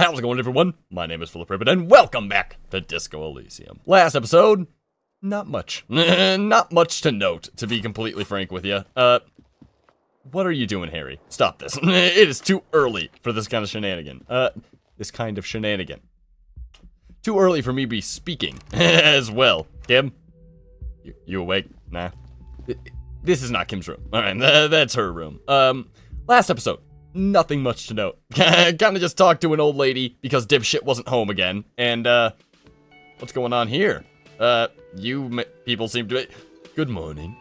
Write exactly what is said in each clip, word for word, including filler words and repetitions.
How's it going, everyone? My name is Flipribbon, and welcome back to Disco Elysium. Last episode, not much. Not much to note, to be completely frank with you. Uh, what are you doing, Harry? Stop this. It is too early for this kind of shenanigan. Uh, this kind of shenanigan. Too early for me to be speaking as well. Kim? You, you awake? Nah. This is not Kim's room. Alright, that's her room. Um, last episode. Nothing much to note. Kind of just talked to an old lady because dipshit wasn't home again. And, uh, what's going on here? Uh, you m people seem to be... Good morning.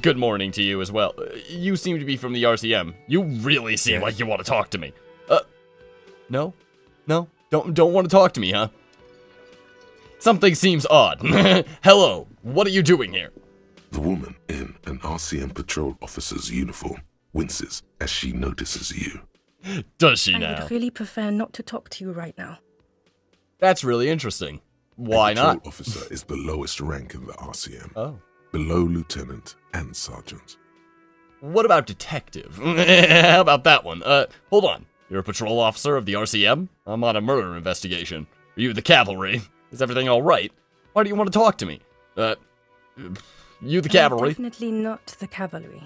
Good morning to you as well. You seem to be from the R C M. You really seem yes. like you want to talk to me. Uh, no? No? Don't, don't want to talk to me, huh? Something seems odd. Hello, what are you doing here? The woman in an R C M patrol officer's uniform winces as she notices you. Does she now? I would really prefer not to talk to you right now. That's really interesting. Why not? A patrol officer is the lowest rank in the R C M. Oh. Below lieutenant and sergeant. What about detective? How about that one? Uh, hold on. You're a patrol officer of the R C M? I'm on a murder investigation. Are you the cavalry? Is everything all right? Why do you want to talk to me? Uh, you the cavalry? I'm definitely not the cavalry.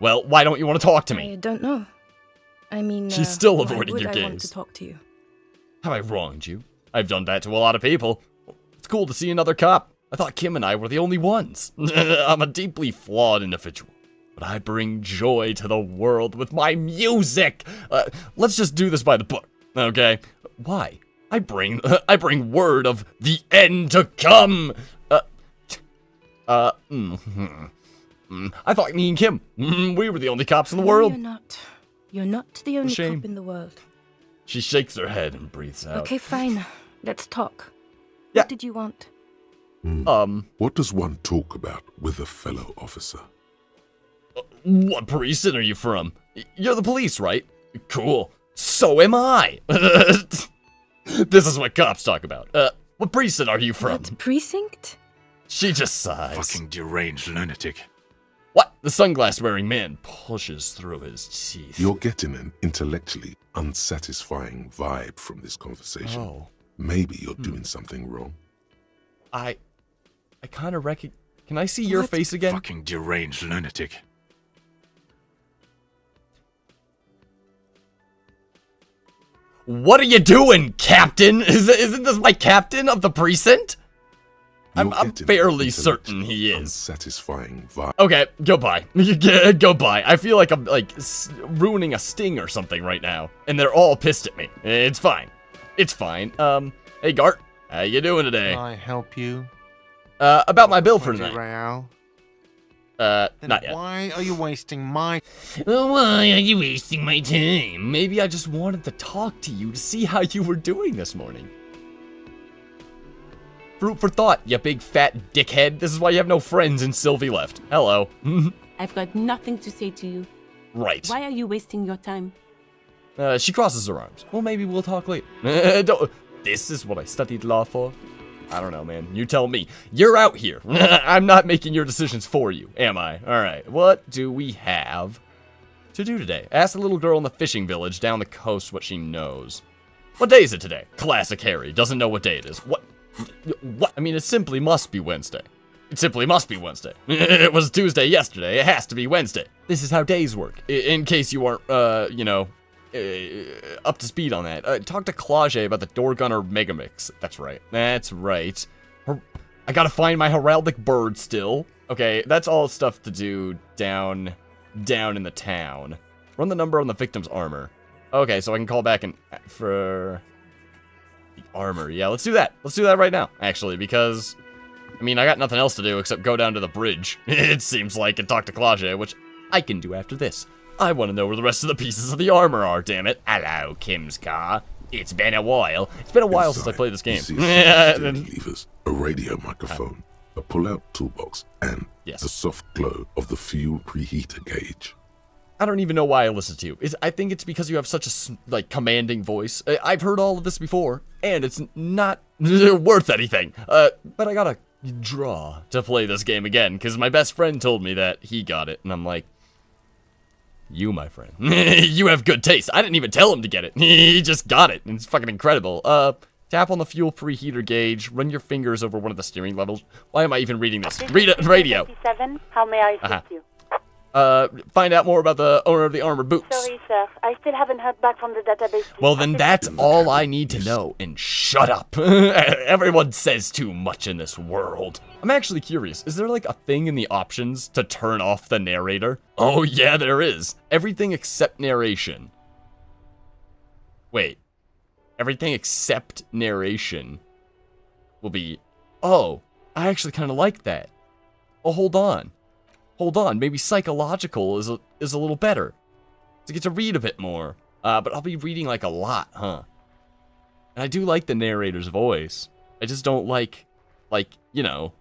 Well, why don't you want to talk to me? I don't know. I mean, she's still uh, avoiding your gaze. Why would I want to talk to you? Have I wronged you? I've done that to a lot of people. It's cool to see another cop. I thought Kim and I were the only ones. I'm a deeply flawed individual, but I bring joy to the world with my music. Uh, let's just do this by the book, okay? Why? I bring, uh, I bring word of the end to come. Uh, uh. Mm-hmm. I thought me and Kim, we were the only cops in the world. No, you're not. You're not the only Shame. cop in the world. She shakes her head and breathes out. Okay, fine. Let's talk. Yeah. What did you want? Mm. Um. What does one talk about with a fellow officer? What precinct are you from? You're the police, right? Cool. So am I. This is what cops talk about. Uh, what precinct are you from? What precinct? She just sighs. Fucking deranged lunatic. What? The sunglass-wearing man pushes through his teeth. You're getting an intellectually unsatisfying vibe from this conversation. Oh. Maybe you're hmm. doing something wrong. I... I kind of recognize... Can I see what? your face again? Fucking deranged lunatic. What are you doing, Captain? Is, isn't this my captain of the precinct? I'm, I'm fairly certain he is. Satisfying vibe. Okay, goodbye. Goodbye. I feel like I'm like s ruining a sting or something right now, and they're all pissed at me. It's fine. It's fine. Um, hey Gart, how you doing today? Can I help you? Uh, about oh, my bill for tonight. Real? Uh, then not yet. Why are you wasting my? Why are you wasting my time? Maybe I just wanted to talk to you to see how you were doing this morning. Fruit for thought, you big fat dickhead. This is why you have no friends and Sylvie left. Hello. I've got nothing to say to you. Right. Why are you wasting your time? Uh, she crosses her arms. Well, maybe we'll talk later. Don't, this is what I studied law for. I don't know, man. You tell me. You're out here. I'm not making your decisions for you, am I? All right. What do we have to do today? Ask the little girl in the fishing village down the coast what she knows. What day is it today? Classic Harry. Doesn't know what day it is. What? What? I mean, it simply must be Wednesday. It simply must be Wednesday. It was Tuesday yesterday. It has to be Wednesday. This is how days work. I in case you aren't, uh, you know, uh, up to speed on that. Uh, talk to Klaasje about the Door Gunner Megamix. That's right. That's right. Her I gotta find my heraldic bird still. Okay, that's all stuff to do down, down in the town. Run the number on the victim's armor. Okay, so I can call back and for... armor. Yeah, let's do that. Let's do that right now, actually, because, I mean, I got nothing else to do except go down to the bridge, it seems like, and talk to Klaasje, which I can do after this. I want to know where the rest of the pieces of the armor are, damn it. Hello, Kim's car. It's been a while. It's been a while Inside, since I played this game. Yeah, levers, a radio microphone, uh, a pull-out toolbox, and yes. the soft glow of the fuel preheater gauge. I don't even know why I listen to you. It's, I think it's because you have such a, like, commanding voice. I, I've heard all of this before, and it's not worth anything. Uh, but I gotta draw to play this game again, because my best friend told me that he got it, and I'm like, You, my friend. You have good taste. I didn't even tell him to get it. He just got it. It's fucking incredible. Uh, tap on the fuel preheater gauge. Run your fingers over one of the steering levels. Why am I even reading this? Read it. Radio. How may I assist uh-huh. you? Uh, find out more about the owner of the armored boots. Sorry, sir. I still haven't heard back from the database. Well, then that's all I need to know, and shut up. Everyone says too much in this world. I'm actually curious, is there like a thing in the options to turn off the narrator? Oh yeah, there is. Everything except narration. Wait. Everything except narration will be... Oh, I actually kind of like that. Oh, hold on. Hold on, maybe psychological is a, is a little better. So I get to read a bit more. Uh, but I'll be reading like a lot, huh? And I do like the narrator's voice. I just don't like, like, you know,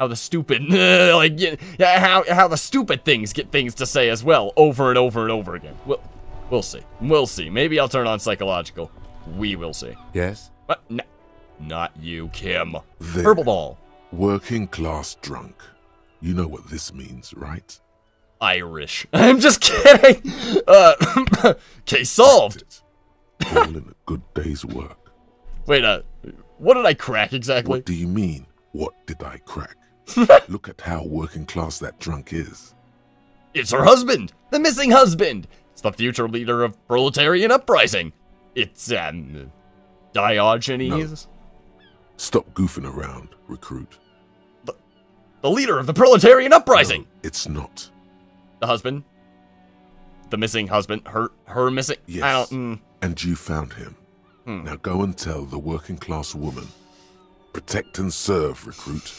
how the stupid, uh, like, yeah, how, how the stupid things get things to say as well, over and over and over again. We'll, we'll see. We'll see. Maybe I'll turn on psychological. We will see. Yes? But, no, not you, Kim. There, Herbal Ball. Working class drunk. You know what this means, right? Irish. I'm just kidding. Uh, case solved. All in a good day's work. Wait, uh, what did I crack exactly? What do you mean, what did I crack? Look at how working class that drunk is. It's her husband, the missing husband. It's the future leader of proletarian uprising. It's, um, Diogenes. No. Stop goofing around, recruit. The leader of the proletarian uprising. No, it's not. The husband? The missing husband? Her her missing? Yes. I don't, mm. And you found him. Hmm. Now go and tell the working class woman. Protect and serve, recruit.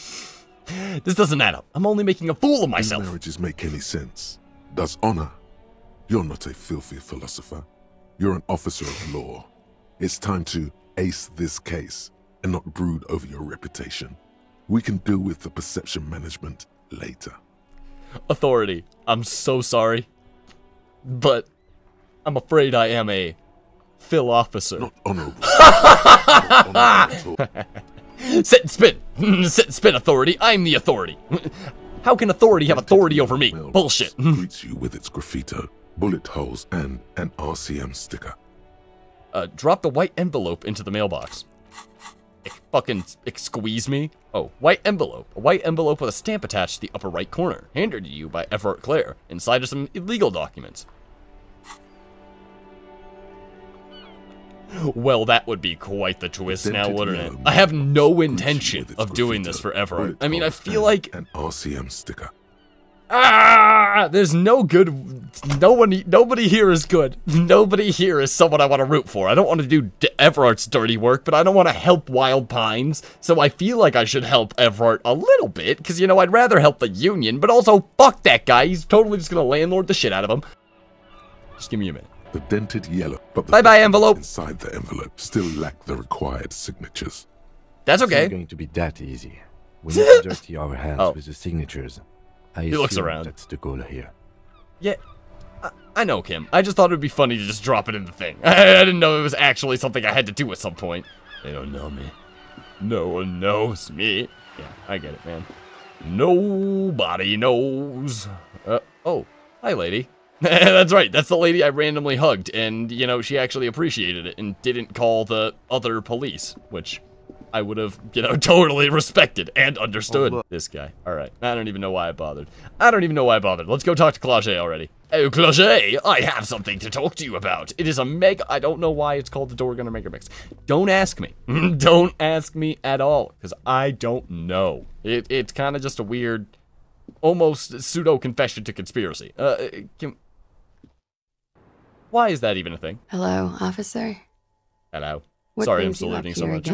This doesn't add up. I'm only making a fool of myself. Do marriages make any sense? Does honor? You're not a filthy philosopher. You're an officer of law. It's time to ace this case and not brood over your reputation. We can deal with the perception management later. Authority, I'm so sorry, but I'm afraid I am a Phil officer. Not honorable. Not honorable at all. Sit and spin. Sit and spin, authority. I'm the authority. How can authority have authority over me? Bullshit. Greets you with its graffito, bullet holes, and an R C M sticker. Uh, drop the white envelope into the mailbox. Fucking squeeze me. Oh, white envelope. A white envelope with a stamp attached to the upper right corner. Handed to you by Everett Clare. Inside are some illegal documents. Well, that would be quite the twist now, wouldn't it? I have no intention of doing this for Everett. I mean, I feel like... An R C M sticker. Ah! There's no good... No one... Nobody here is good. Nobody here is someone I want to root for. I don't want to do Everart's dirty work, but I don't want to help Wild Pines. So I feel like I should help Everart a little bit, because, you know, I'd rather help the Union, but also fuck that guy. He's totally just going to landlord the shit out of him. Just give me a minute. The dented yellow... Bye-bye, envelope. Inside the envelope still lack the required signatures. That's okay. It's not going to be that easy. We need to dirty our hands oh. with the signatures. I he looks around. That's the goal here. Yeah, I, I know, Kim. I just thought it would be funny to just drop it in the thing. I, I didn't know it was actually something I had to do at some point. They don't know me. No one knows me. Yeah, I get it, man. Nobody knows. Uh, oh, hi, lady. That's right. That's the lady I randomly hugged, and, you know, she actually appreciated it and didn't call the other police, which... I would have, you know, totally respected and understood oh, this guy. All right. I don't even know why I bothered. I don't even know why I bothered. Let's go talk to Klaasje already. Oh, Klaasje, I have something to talk to you about. It is a mega... I don't know why it's called the Door Gunner Mega Mix. Don't ask me. Don't ask me at all, because I don't know. It, it's kind of just a weird, almost pseudo-confession to conspiracy. Uh, can, why is that even a thing? Hello, officer. Hello. What Sorry, I'm saluting so much.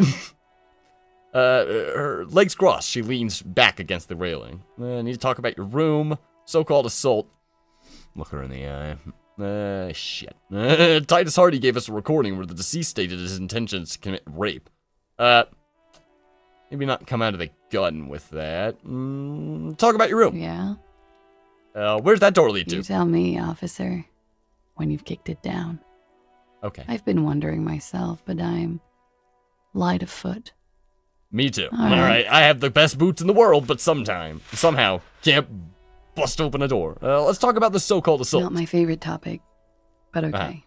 Uh, her legs crossed. She leans back against the railing. Uh, need to talk about your room. So-called assault. Look her in the eye. Uh, shit. Uh, Titus Hardy gave us a recording where the deceased stated his intentions to commit rape. Uh, maybe not come out of the gun with that. Mm, talk about your room. Yeah? Uh, where's that door lead to? You tell me, officer, when you've kicked it down. Okay. I've been wondering myself, but I'm light of foot. Me too. All right. All right. I have the best boots in the world, but sometime, somehow, can't bust open a door. Uh, let's talk about the so-called assault. Not my favorite topic, but okay.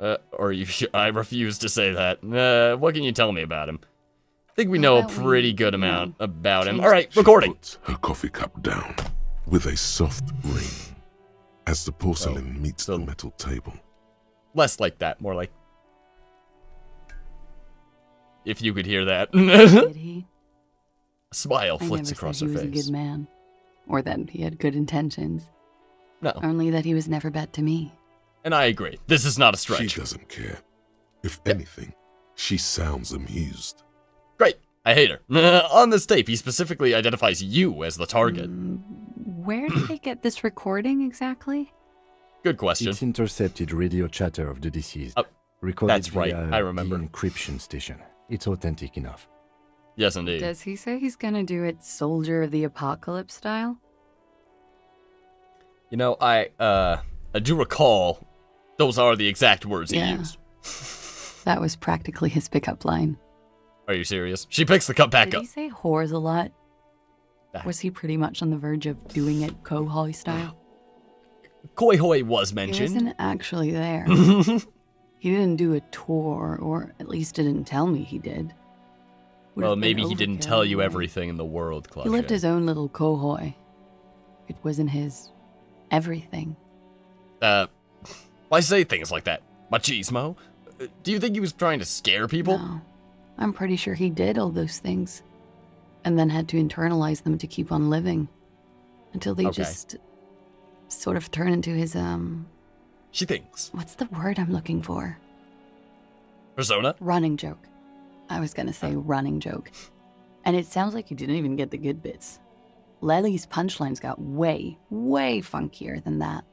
Uh, uh, or you, I refuse to say that. Uh, what can you tell me about him? I think we know a pretty good amount about him. All right, recording. She puts her coffee cup down with a soft ring as the porcelain oh, meets so the metal table. Less like that, more like... If you could hear that. Did he? A smile flits across her face. I never said he was a good man, or that he had good intentions. No. Only that he was never bad to me. And I agree. This is not a stretch. She doesn't care. If yeah. anything, she sounds amused. Great. I hate her. On this tape, he specifically identifies you as the target. Mm, where did they get this recording exactly? Good question. It's intercepted radio chatter of the deceased. Uh, recorded that's right. Via I remember. The encryption station. It's authentic enough. Yes, indeed. Does he say he's gonna do it Soldier of the Apocalypse style? You know, I, uh, I do recall those are the exact words yeah. he used. That was practically his pickup line. Are you serious? She picks the cup back Did up. Did he say whores a lot? That. Was he pretty much on the verge of doing it Kohoi style? Koi Hoi was mentioned. He wasn't actually there. He didn't do a tour, or at least didn't tell me he did. Well, maybe he didn't tell you everything in the world, Klaasje. He lived his own little kohoi. It wasn't his everything. Uh, why say things like that? Machismo? Do you think he was trying to scare people? No. I'm pretty sure he did all those things. And then had to internalize them to keep on living. Until they okay. just sort of turn into his, um... She thinks. What's the word I'm looking for? Persona? Running joke. I was gonna say running joke. And it sounds like you didn't even get the good bits. Lely's punchlines got way, way funkier than that.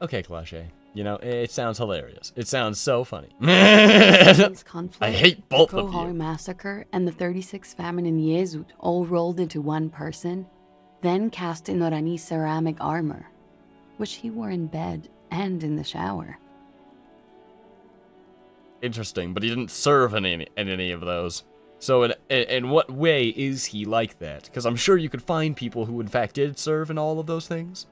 Okay, Klaasje. You know, it sounds hilarious. It sounds so funny. Conflict, I hate both of you. The Kohoi massacre and the thirty-six famine in Yezud all rolled into one person, then cast in Oranje ceramic armor, which he wore in bed and in the shower. Interesting, but he didn't serve in any, in any of those. So in, in, in what way is he like that? Because I'm sure you could find people who in fact did serve in all of those things.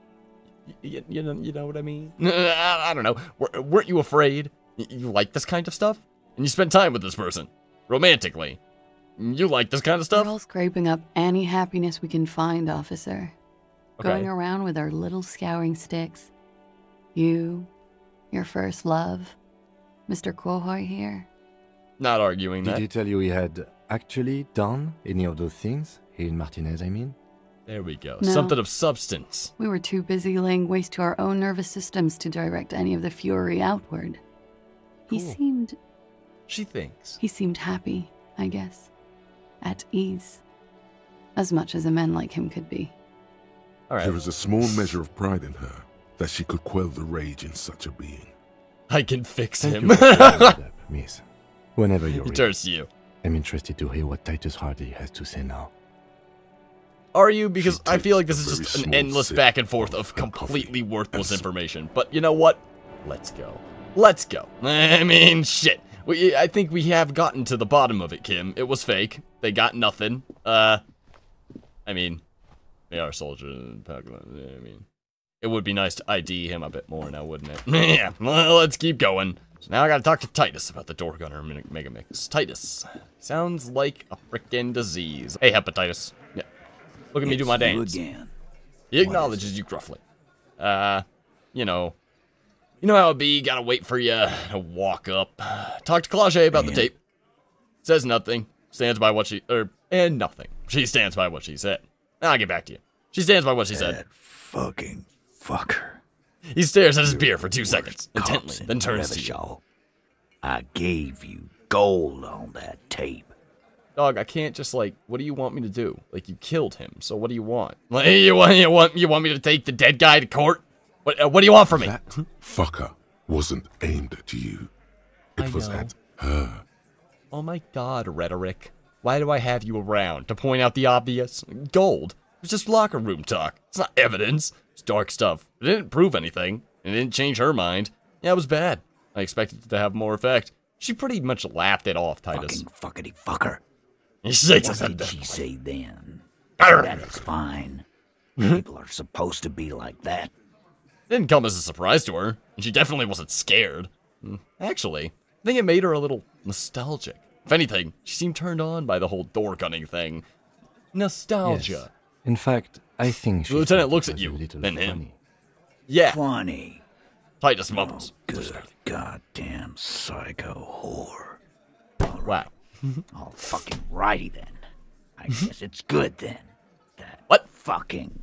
You, you, know, you know what I mean? I, I don't know. W weren't you afraid? You, you like this kind of stuff? And you spent time with this person. Romantically. You like this kind of stuff? We're all scraping up any happiness we can find, officer. Okay. Going around with our little scouring sticks. You, your first love... Mister Kohoi here. Not arguing that. Did he tell you he had actually done any of those things? He and Martinez, I mean? There we go. No. Something of substance. We were too busy laying waste to our own nervous systems to direct any of the fury outward. Cool. He seemed... She thinks. He seemed happy, I guess. At ease. As much as a man like him could be. All right. There was a small measure of pride in her that she could quell the rage in such a being. I can fix Thank him. You Miss. Whenever you're he ready. Turns to you. I'm interested to hear what Titus Hardy has to say now. Are you? Because I feel like this is just an endless back and forth of completely worthless information. But you know what? Let's go. Let's go. I mean, shit. We, I think we have gotten to the bottom of it, Kim. It was fake. They got nothing. Uh, I mean, they are soldiers. I mean. It would be nice to I D him a bit more now, wouldn't it? Yeah, well, let's keep going. So now I gotta talk to Titus about the door gunner megamix. Titus. Sounds like a frickin' disease. Hey, hepatitis. Yeah. Look at it's me do my dance. Again. He acknowledges you gruffly. Uh, you know. You know how it be, gotta wait for you to walk up. Talk to Klaasje about Man. the tape. Says nothing. Stands by what she, er, and nothing. She stands by what she said. I'll get back to you. She stands by what she that said. fucking... Fucker. He stares at his You're beer for two seconds, intently, in then turns to you. I gave you gold on that tape. Dog, I can't just like, what do you want me to do? Like, you killed him, so what do you want? Like, you want, you want, you want me to take the dead guy to court? What, uh, what do you want from me? That fucker wasn't aimed at you. It I was know. at her. Oh my god, rhetoric. Why do I have you around? To point out the obvious? Gold. It's just locker room talk. It's not evidence. It's dark stuff. It didn't prove anything. It didn't change her mind. Yeah, it was bad. I expected it to have more effect. She pretty much laughed it off, Titus. Fucking fuckity fucker. He shakes his head. What did she say then? That is fine. People are supposed to be like that. Didn't come as a surprise to her, and she definitely wasn't scared. Actually, I think it made her a little nostalgic. If anything, she seemed turned on by the whole door-gunning thing. Nostalgia. Yes. In fact, I think she. The lieutenant looks at you, then him. Yeah. Funny. Titus mumbles. Oh, good goddamn psycho whore. Wow. All fucking righty then. I guess it's good then. That what fucking?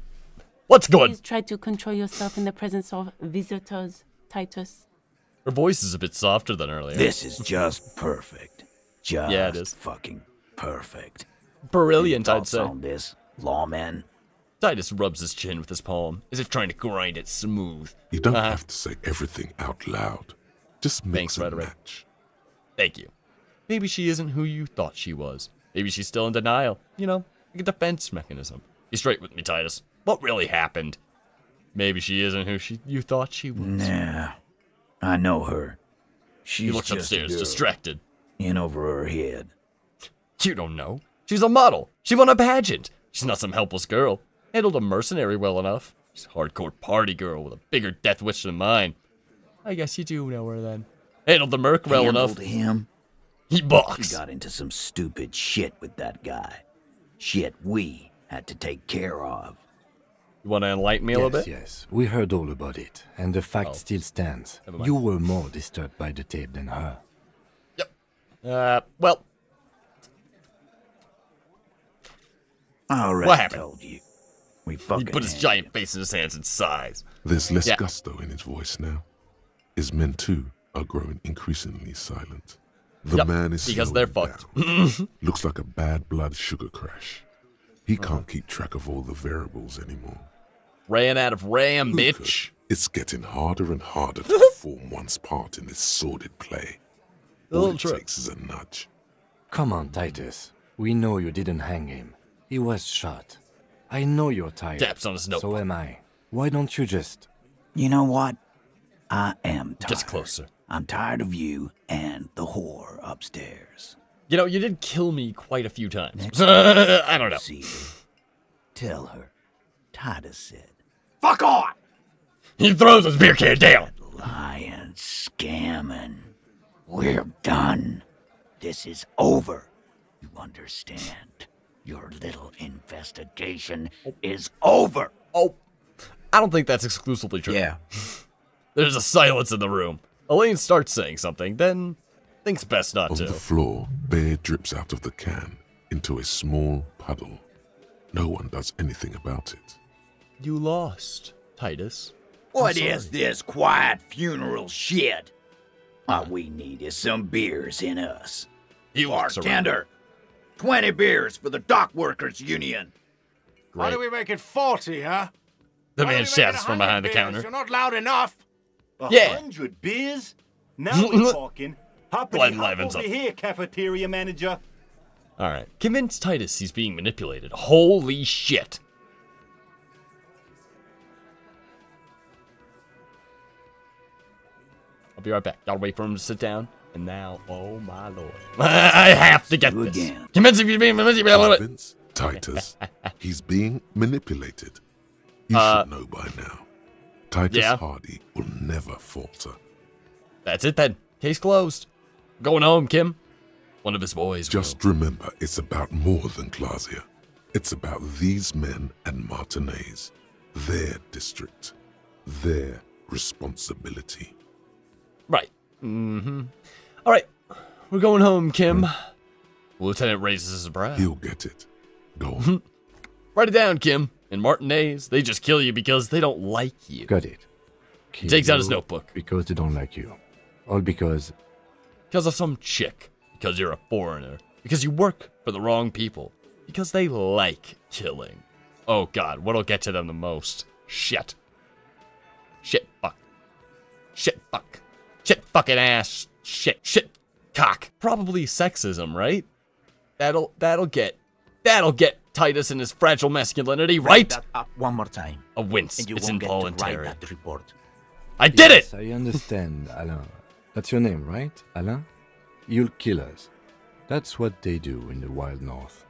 What's good? Please try to control yourself in the presence of visitors, Titus. Her voice is a bit softer than earlier. This is just perfect. Just yeah, it is. Fucking perfect. Brilliant, I'd say. On this, lawman. Titus rubs his chin with his palm, as if trying to grind it smooth. You don't uh, have to say everything out loud. Just make a match. Thank you. Maybe she isn't who you thought she was. Maybe she's still in denial. You know, like a defense mechanism. Be straight with me, Titus. What really happened? Maybe she isn't who she you thought she was. Nah, I know her. She looks just upstairs, distracted. In over her head. You don't know. She's a model. She won a pageant. She's not some helpless girl. Handled a mercenary well enough. She's a hardcore party girl with a bigger death wish than mine. I guess you do know her then. Handled the merc well enough. Him. He boxed. He got into some stupid shit with that guy. Shit we had to take care of. You want to enlighten me a yes, little bit? Yes, we heard all about it, and the fact oh. still stands. You were more disturbed by the tape than her. Yep. Uh, well. I already what happened? Told you. We fucking he put his giant you. Face in his hands and sighs. There's less yeah. gusto in his voice now. His men, too, are growing increasingly silent. The yep, man is because they're fucked. Looks like a bad blood sugar crash. He uh-huh. can't keep track of all the variables anymore. Ran out of RAM, Luca, bitch. It's getting harder and harder to perform one's part in this sordid play. All it trip. Takes is a nudge. Come on, Titus. We know you didn't hang him. He was shot. I know you're tired. Taps on his notebook. So am I. Why don't you just... You know what? I am tired. Just closer. I'm tired of you and the whore upstairs. You know, you did kill me quite a few times. I don't know. See her. Tell her. Titus said. Fuck on! He throws his beer can down. Lying, scamming. We're done. This is over. You understand? Your little investigation oh. is over. Oh, I don't think that's exclusively true. Yeah. There's a silence in the room. Elaine starts saying something, then thinks best not to. On the floor, beer drips out of the can into a small puddle. No one does anything about it. You lost, Titus. What is this quiet funeral shit? All we need is some beers in us. You bartender, twenty beers for the dock workers union. Great. Why do we make it forty, huh? The man shouts from behind the counter. You're not loud enough. A yeah. hundred beers? Now we're talking. Blood livens up. Here, cafeteria manager. Alright. Convince Titus he's being manipulated. Holy shit. I'll be right back. Gotta wait for him to sit down. And now, oh my lord. I have to get this. Convince him he's being manipulated. Convince Titus he's being manipulated. You uh, should know by now. Titus yeah. Hardy will never falter. That's it then. Case closed. Going home, Kim. One of his boys Just will. Remember, it's about more than Klaasje. It's about these men and Martinez. Their district. Their responsibility. Right. Mm-hmm. All right. We're going home, Kim. Mm. Lieutenant raises his brow. He'll get it. Go on. Write it down, Kim. And Martinez, they just kill you because they don't like you. Got it. Kill takes out his notebook. Because they don't like you. All because... Because of some chick. Because you're a foreigner. Because you work for the wrong people. Because they like killing. Oh god, what'll get to them the most? Shit. Shit fuck. Shit fuck. Shit fucking ass. Shit. Shit. Cock. Probably sexism, right? That'll, that'll get... That'll get... Titus and his fragile masculinity, right? That up one more time. A wince. And you it's won't involuntary. Get to write that report. I yes, did it! I understand, Alain. That's your name, right, Alain? You'll kill us. That's what they do in the Wild North.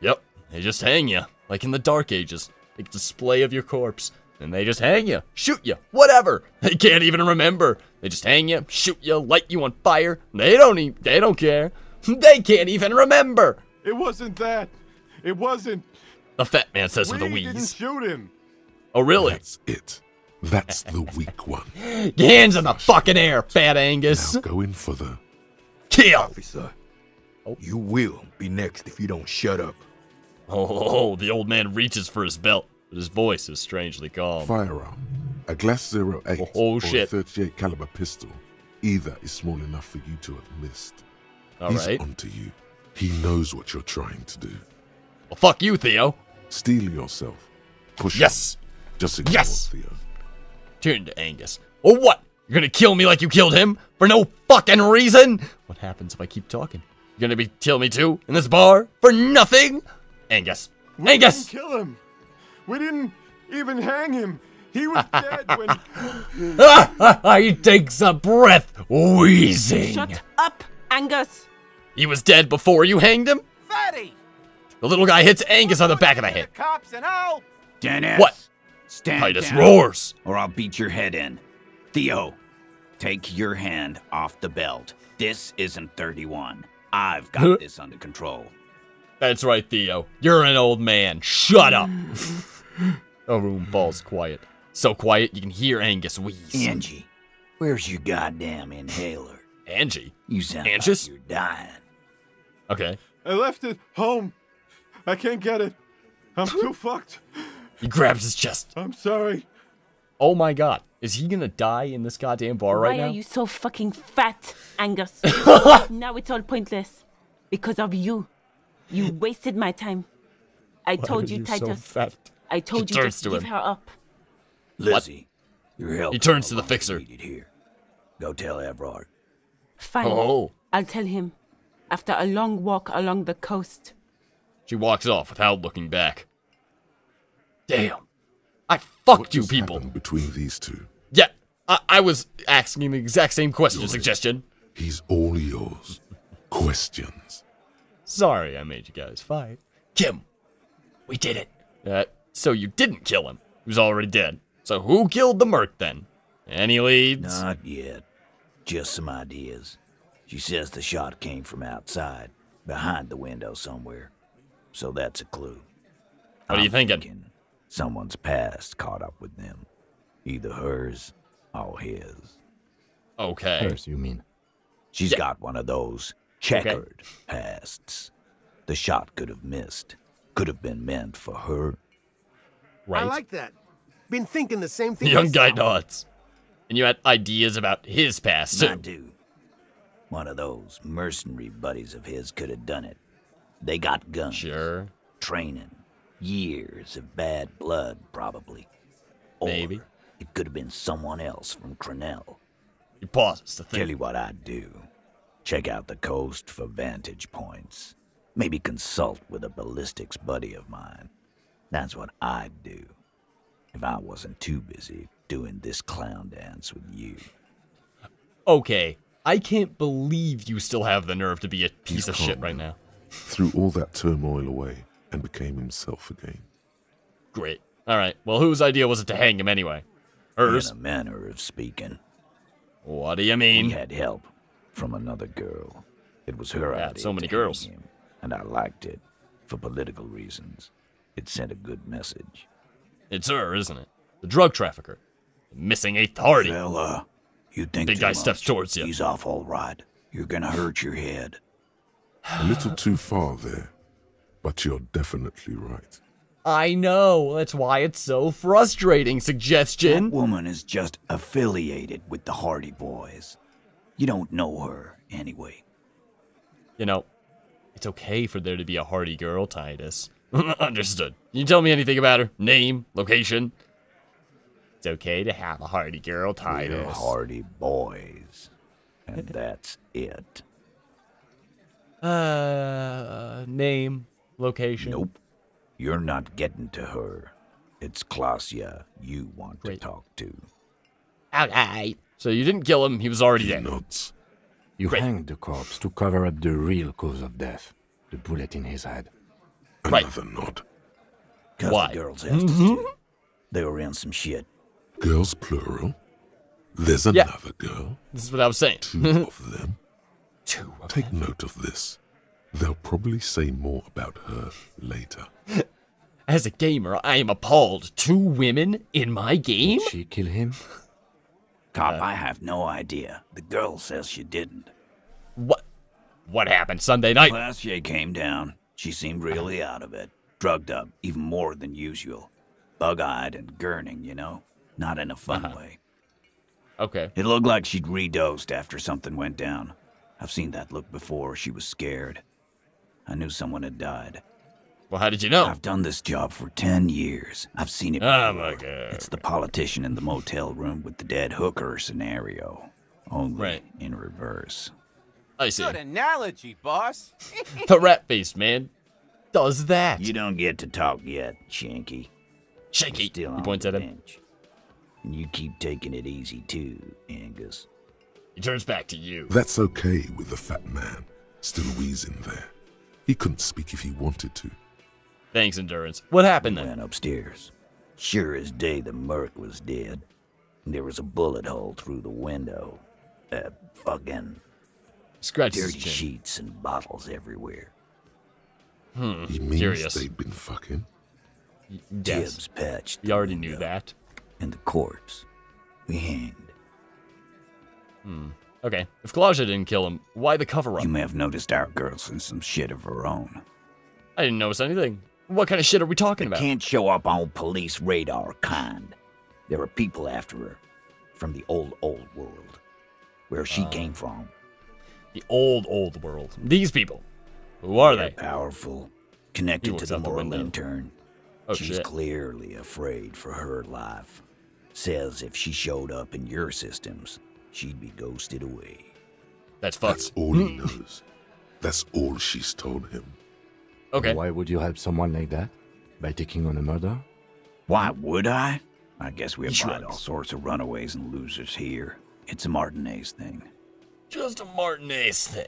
Yep. They just hang you, like in the Dark Ages. a display of your corpse, and they just hang you, shoot you, whatever. They can't even remember. They just hang you, shoot you, light you on fire. They don't even, they don't care. They can't even remember. It wasn't that. It wasn't. The fat man says we with a wheeze. Didn't shoot him. Oh, really? That's it. That's the weak one. Hands in the fucking air, fat Angus. Now go in for the kill. Officer, oh. You will be next if you don't shut up. Oh, oh, oh, the old man reaches for his belt, but his voice is strangely calm. Firearm, a glass oh, oh, or shit. A thirty-eight caliber pistol. Either is small enough for you to have missed. All He's right. onto you. He knows what you're trying to do. Well, fuck you, Theo. Steal yourself. Push Yes. Him. Just ignore yes. Theo. Turn to Angus. Or what? You're gonna kill me like you killed him? For no fucking reason? What happens if I keep talking? You're gonna be kill me too? In this bar? For nothing? Angus. We Angus! We didn't kill him. We didn't even hang him. He was dead when... He takes a breath, wheezing. Shut up, Angus. He was dead before you hanged him? Fatty! The little guy hits Angus on the back of the head. Cops and all. Dennis! What? Stand Titus down, roars. Or I'll beat your head in. Theo, take your hand off the belt. This isn't thirty-one. I've got huh? this under control. That's right, Theo. You're an old man. Shut up. The room falls quiet. So quiet you can hear Angus wheeze. Angie, where's your goddamn inhaler? Angie? You sound Angus? Like you're dying. Okay. I left it home. I can't get it. I'm too fucked. He grabs his chest. I'm sorry. Oh my god. Is he gonna die in this goddamn bar Why right now? Why are you so fucking fat, Angus? Now it's all pointless. Because of you. You wasted my time. I Why told you, you Titus. So I told she you just to give him. her up. Lizzie, your help. He turns to the fixer. Here. Go tell Everart. Fine. Oh. I'll tell him. After a long walk along the coast. She walks off without looking back. Damn. I fucked you people. Between these two? Yeah, I, I was asking the exact same question, You're suggestion. It. He's all yours. Questions. Sorry I made you guys fight. Kim, we did it. Uh, so you didn't kill him. He was already dead. So who killed the merc then? Any leads? Not yet. Just some ideas. She says the shot came from outside, behind the window somewhere. So that's a clue. What I'm are you thinking? thinking? Someone's past caught up with them. Either hers or his. Okay. Hers, you mean? She's yeah. got one of those checkered okay. pasts. The shot could have missed. Could have been meant for her. Right. I like that. Been thinking the same thing. The young guy nods. And you had ideas about his past, too. I do. One of those mercenary buddies of his could have done it. They got guns. Sure. Training. Years of bad blood, probably. Or Maybe. It could have been someone else from Crenell. He pauses to think. Tell you what I'd do. Check out the coast for vantage points. Maybe consult with a ballistics buddy of mine. That's what I'd do. If I wasn't too busy doing this clown dance with you. Okay. I can't believe you still have the nerve to be a piece He's of shit right now. Threw all that turmoil away and became himself again. Great. All right. Well, whose idea was it to hang him anyway? Hers? In a manner of speaking. What do you mean? We had help from another girl. It was her idea. So many girls. Him, and I liked it for political reasons. It sent a good message. It's her, isn't it? The drug trafficker. The missing eighth Hardy. Fella, you think big guy much. steps towards you. He's off all right. You're gonna hurt your head. A little too far there. But you're definitely right. I know. That's why it's so frustrating, suggestion. That woman is just affiliated with the Hardy Boys. You don't know her, anyway. You know, it's okay for there to be a Hardy girl, Titus. Understood. Can you tell me anything about her? Name? Location? It's okay to have a Hardy girl, Titus. We're Hardy Boys. And that's it. Uh, name, location. Nope. You're not getting to her. It's Klaasje you want Great. to talk to. Okay. So you didn't kill him. He was already dead. You Great. hanged the corpse to cover up the real cause of death. The bullet in his head. Another right. nod. 'Cause why? The girls asked mm-hmm. us to. They were in some shit. Girls, plural. There's another yeah. girl. This is what I was saying. Two of them. Two of Take them. note of this. They'll probably say more about her later. As a gamer, I am appalled. Two women in my game? Did she kill him? Cop, uh, I have no idea. The girl says she didn't. What? What happened Sunday night? Klaasje came down. She seemed really out of it. Drugged up, even more than usual. Bug-eyed and gurning, you know? Not in a fun uh-huh. way. Okay. It looked like she'd redosed after something went down. I've seen that look before. She was scared. I knew someone had died. Well, how did you know? I've done this job for ten years. I've seen it before. Oh, my God. It's the politician in the motel room with the dead hooker scenario. Only right. in reverse. I see. Good analogy, boss. The rat face, man. Does that. You don't get to talk yet, Shanky. Shanky. Still he points at him. Bench. And you keep taking it easy, too, Angus. He turns back to you. That's okay with the fat man. Still wheezing there. He couldn't speak if he wanted to. Thanks, Endurance. What happened then? We went upstairs. Sure as day the merc was dead. There was a bullet hole through the window. Uh, fucking... Scratches dirty sheets and bottles everywhere. Hmm, he means curious. They've been fucking? Yes. Tibbs patched. You already knew that. And the corpse. We hanged. Hmm. Okay. If Klaasje didn't kill him, why the cover-up? You may have noticed our girl's in some shit of her own. I didn't notice anything. What kind of shit are we talking about? Can't show up on police radar kind. There are people after her. From the old, old world. Where she um, came from. The old, old world. These people. Who are They're they? Powerful. Connected to the Moral Intern. Oh, She's shit. clearly afraid for her life. Says if she showed up in your systems... she'd be ghosted away. That's fucked. That's all he knows. That's all she's told him. Okay. Why would you help someone like that? By taking on a murder? Why would I? I guess we applied all sorts of runaways and losers here. It's a Martinez thing. Just a Martinez thing.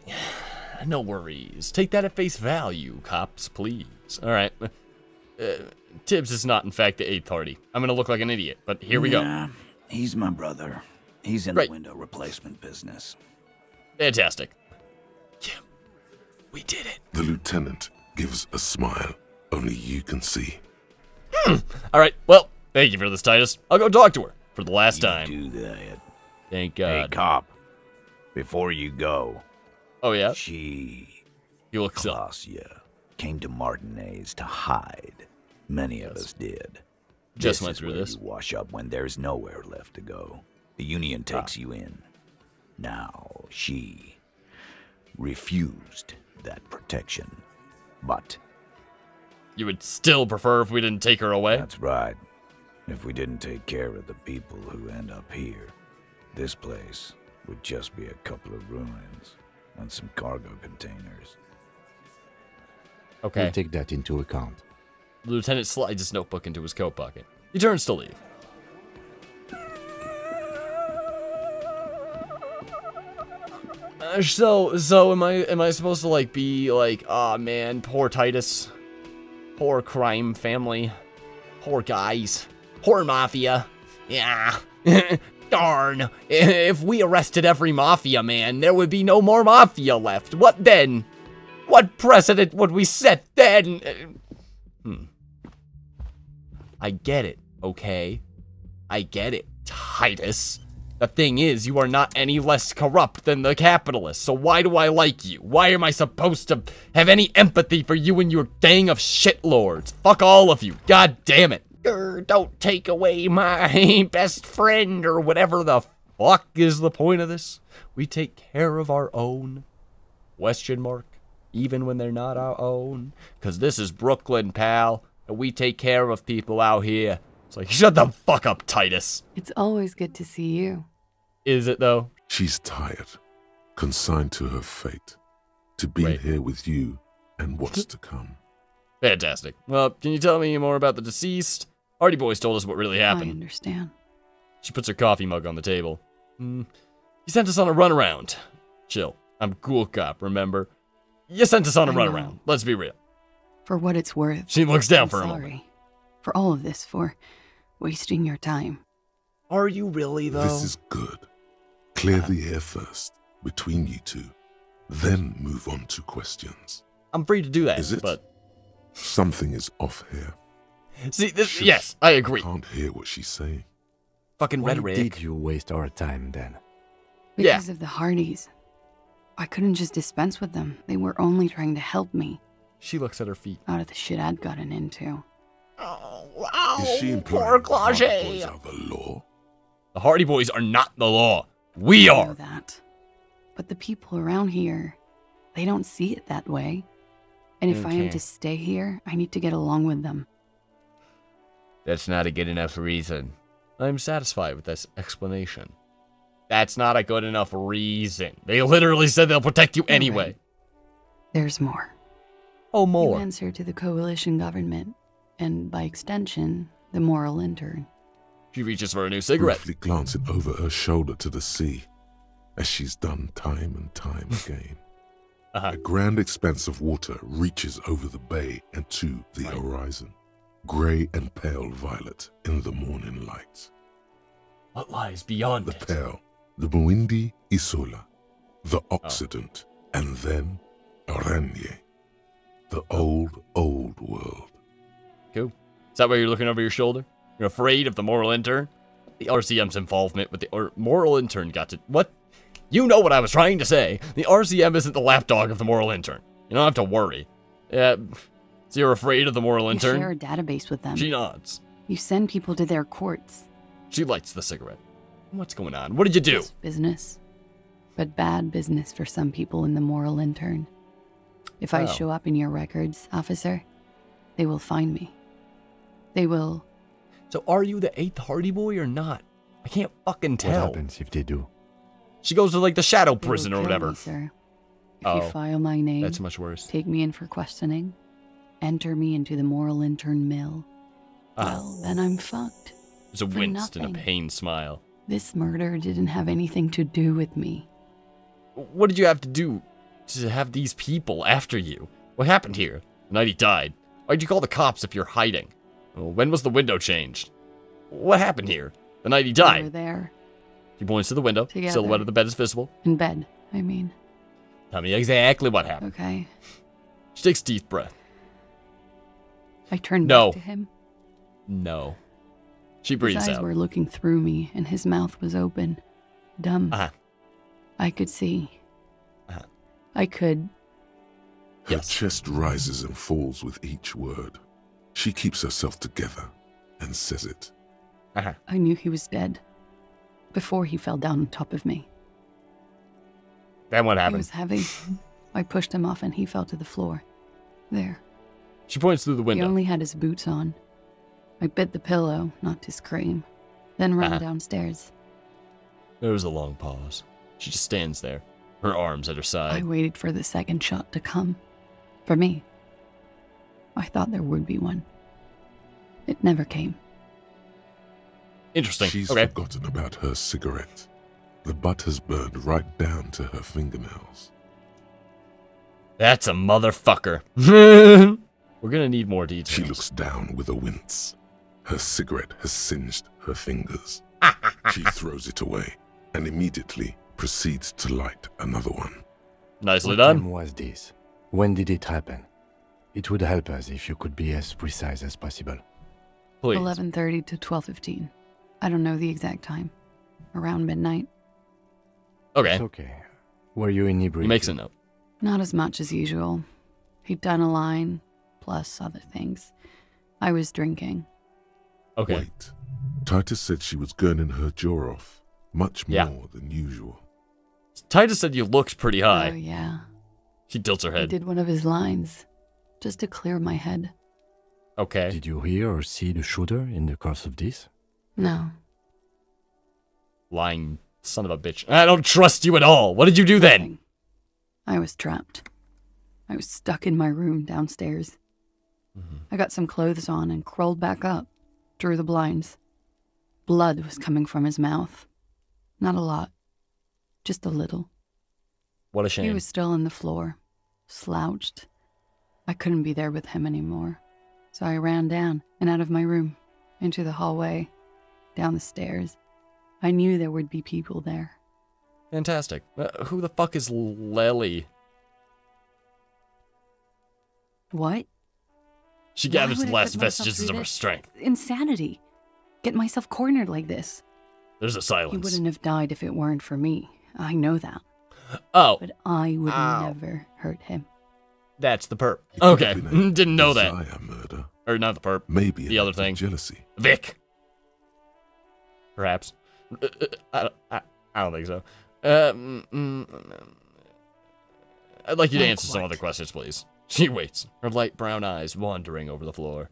No worries. Take that at face value, cops, please. All right. Uh, Tibbs is not, in fact, the eighth party. I'm going to look like an idiot, but here we nah, go. He's my brother. He's in right. the window replacement business. Fantastic. Kim, we did it. The lieutenant gives a smile only you can see. Hmm. All right. Well, thank you for this, Titus. I'll go talk to her for the last you time. Do that. Thank God. Hey, cop. Before you go. Oh yeah. She. He looks up. Klaasje came to Martinez to hide. Many yes. of us did. Just this went through is where this. You wash up when there's nowhere left to go. The Union takes ah. you in. Now, she refused that protection, but... You would still prefer if we didn't take her away? That's right. If we didn't take care of the people who end up here, this place would just be a couple of ruins and some cargo containers. Okay. We'll take that into account. The lieutenant slides his notebook into his coat pocket. He turns to leave. So, so am I, am I supposed to, like, be like, aw, man, poor Titus, poor crime family, poor guys, poor mafia, yeah, darn, if we arrested every mafia man, there would be no more mafia left, what then? What precedent would we set then? Hmm. I get it, okay? I get it, Titus. The thing is, you are not any less corrupt than the capitalists, so why do I like you? Why am I supposed to have any empathy for you and your gang of shitlords? Fuck all of you, god damn it. Er, don't take away my best friend or whatever the fuck is the point of this. We take care of our own, question mark, even when they're not our own. Because this is Brooklyn, pal, and we take care of people out here. It's like, shut the fuck up, Titus. It's always good to see you. Is it, though? She's tired, consigned to her fate, to be Wait. here with you and what's to come. Fantastic. Well, can you tell me more about the deceased? Hardy Boys told us what really happened. I understand. She puts her coffee mug on the table. Mm. You sent us on a runaround. Chill. I'm cool cop, remember? You sent us on a runaround. Let's be real. For what it's worth. She looks down I'm for a sorry. moment. for all of this, for wasting your time. Are you really, though? This is good. Clear uh, the air first, between you two. Then move on to questions. I'm free to do that, is it? But... Something is off here. See, this, Shush, yes, I agree. I can't hear what she's saying. Fucking Why rhetoric. Why did you waste our time, then? Because yeah. of the Hardys. I couldn't just dispense with them. They were only trying to help me. She looks at her feet. Out of the shit I'd gotten into. Oh, wow. Is she poor Klaasje. The Hardy Boys are the law? The Hardy Boys are not the law. We I are. Know that. But the people around here, they don't see it that way. And if okay. I am to stay here, I need to get along with them. That's not a good enough reason. I'm satisfied with this explanation. That's not a good enough reason. They literally said they'll protect you You're anyway. Right. There's more. Oh, more. You answer to the coalition government, and by extension, the Moral Intern. She reaches for a new cigarette. Briefly glancing over her shoulder to the sea, as she's done time and time again. Uh-huh. A grand expanse of water reaches over the bay and to the right. horizon, grey and pale violet in the morning light. What lies beyond the it? Pale, the Bwindi Isola, the Occident, oh. and then Oranje, the old, old world. Cool. Is that why you're looking over your shoulder? You're afraid of the Moral Intern? The R C M's involvement with the or Moral Intern got to... What? You know what I was trying to say. The R C M isn't the lapdog of the Moral Intern. You don't have to worry. Uh, so you're afraid of the Moral Intern? You share a database with them. She nods. You send people to their courts. She lights the cigarette. What's going on? What did you do? It's business. But bad business for some people in the Moral Intern. If oh. I show up in your records, officer, they will find me. They will... So are you the eighth Hardy Boy or not? I can't fucking tell. What happens if they do? She goes to like the shadow they prison or whatever. Me, sir. If oh, you file my name, that's much worse. Take me in for questioning, enter me into the Moral Intern mill. Uh, well, then I'm fucked. There's a wince and a pained smile. This murder didn't have anything to do with me. What did you have to do to have these people after you? What happened here? The night he died. Why'd you call the cops if you're hiding? When was the window changed? What happened here? The night he died. We were there. He points to the window. Together. Silhouette of the bed is visible. In bed, I mean. Tell me exactly what happened. Okay. She takes a deep breath. I turned no. back to him. No. She breathes out. His eyes out. were looking through me, and his mouth was open. Dumb. Uh-huh. I could see. Uh-huh. I could. Her yes. chest rises and falls with each word. She keeps herself together and says it. Uh-huh. I knew he was dead. Before he fell down on top of me. Then what happened? He was heavy. I pushed him off and he fell to the floor. There. She points through the window. He only had his boots on. I bit the pillow, not to scream. Then ran uh-huh. downstairs. There was a long pause. She just stands there, her arms at her side. I waited for the second shot to come. For me. I thought there would be one. It never came. Interesting. She's okay. forgotten about her cigarette. The butt has burned right down to her fingernails. That's a motherfucker. We're gonna need more details. She looks down with a wince. Her cigarette has singed her fingers. She throws it away and immediately proceeds to light another one. Nicely what done. What time was this? When did it happen? It would help us if you could be as precise as possible. Please. eleven thirty to twelve fifteen. I don't know the exact time. Around midnight. Okay. It's okay. Were you inebriated? He makes a note. Not as much as usual. He'd done a line, plus other things. I was drinking. Okay. Wait. Titus said she was gurning her jaw off. Much yeah. more than usual. Titus said you looked pretty high. Oh, yeah. She tilts her head. I did one of his lines. Just to clear my head. Okay. Did you hear or see the shooter in the course of this? No. Lying son of a bitch. I don't trust you at all. What did you do then? I was trapped. I was stuck in my room downstairs. Mm-hmm. I got some clothes on and crawled back up, drew the blinds. Blood was coming from his mouth. Not a lot. Just a little. What a shame. He was still on the floor, slouched. I couldn't be there with him anymore, so I ran down and out of my room, into the hallway, down the stairs. I knew there would be people there. Fantastic. Uh, who the fuck is Lely? What? She gathers the last vestiges of her strength. Insanity. Get myself cornered like this. There's a silence. He wouldn't have died if it weren't for me. I know that. Oh. But I would Ow. never hurt him. That's the perp. It okay. Didn't know that. Murder. Or not the perp. Maybe the other thing. Jealousy. Vic. Perhaps. Uh, uh, I, I, I don't think so. Um, mm, mm, I'd like you to not answer quite. some other questions, please. She waits, her light brown eyes wandering over the floor.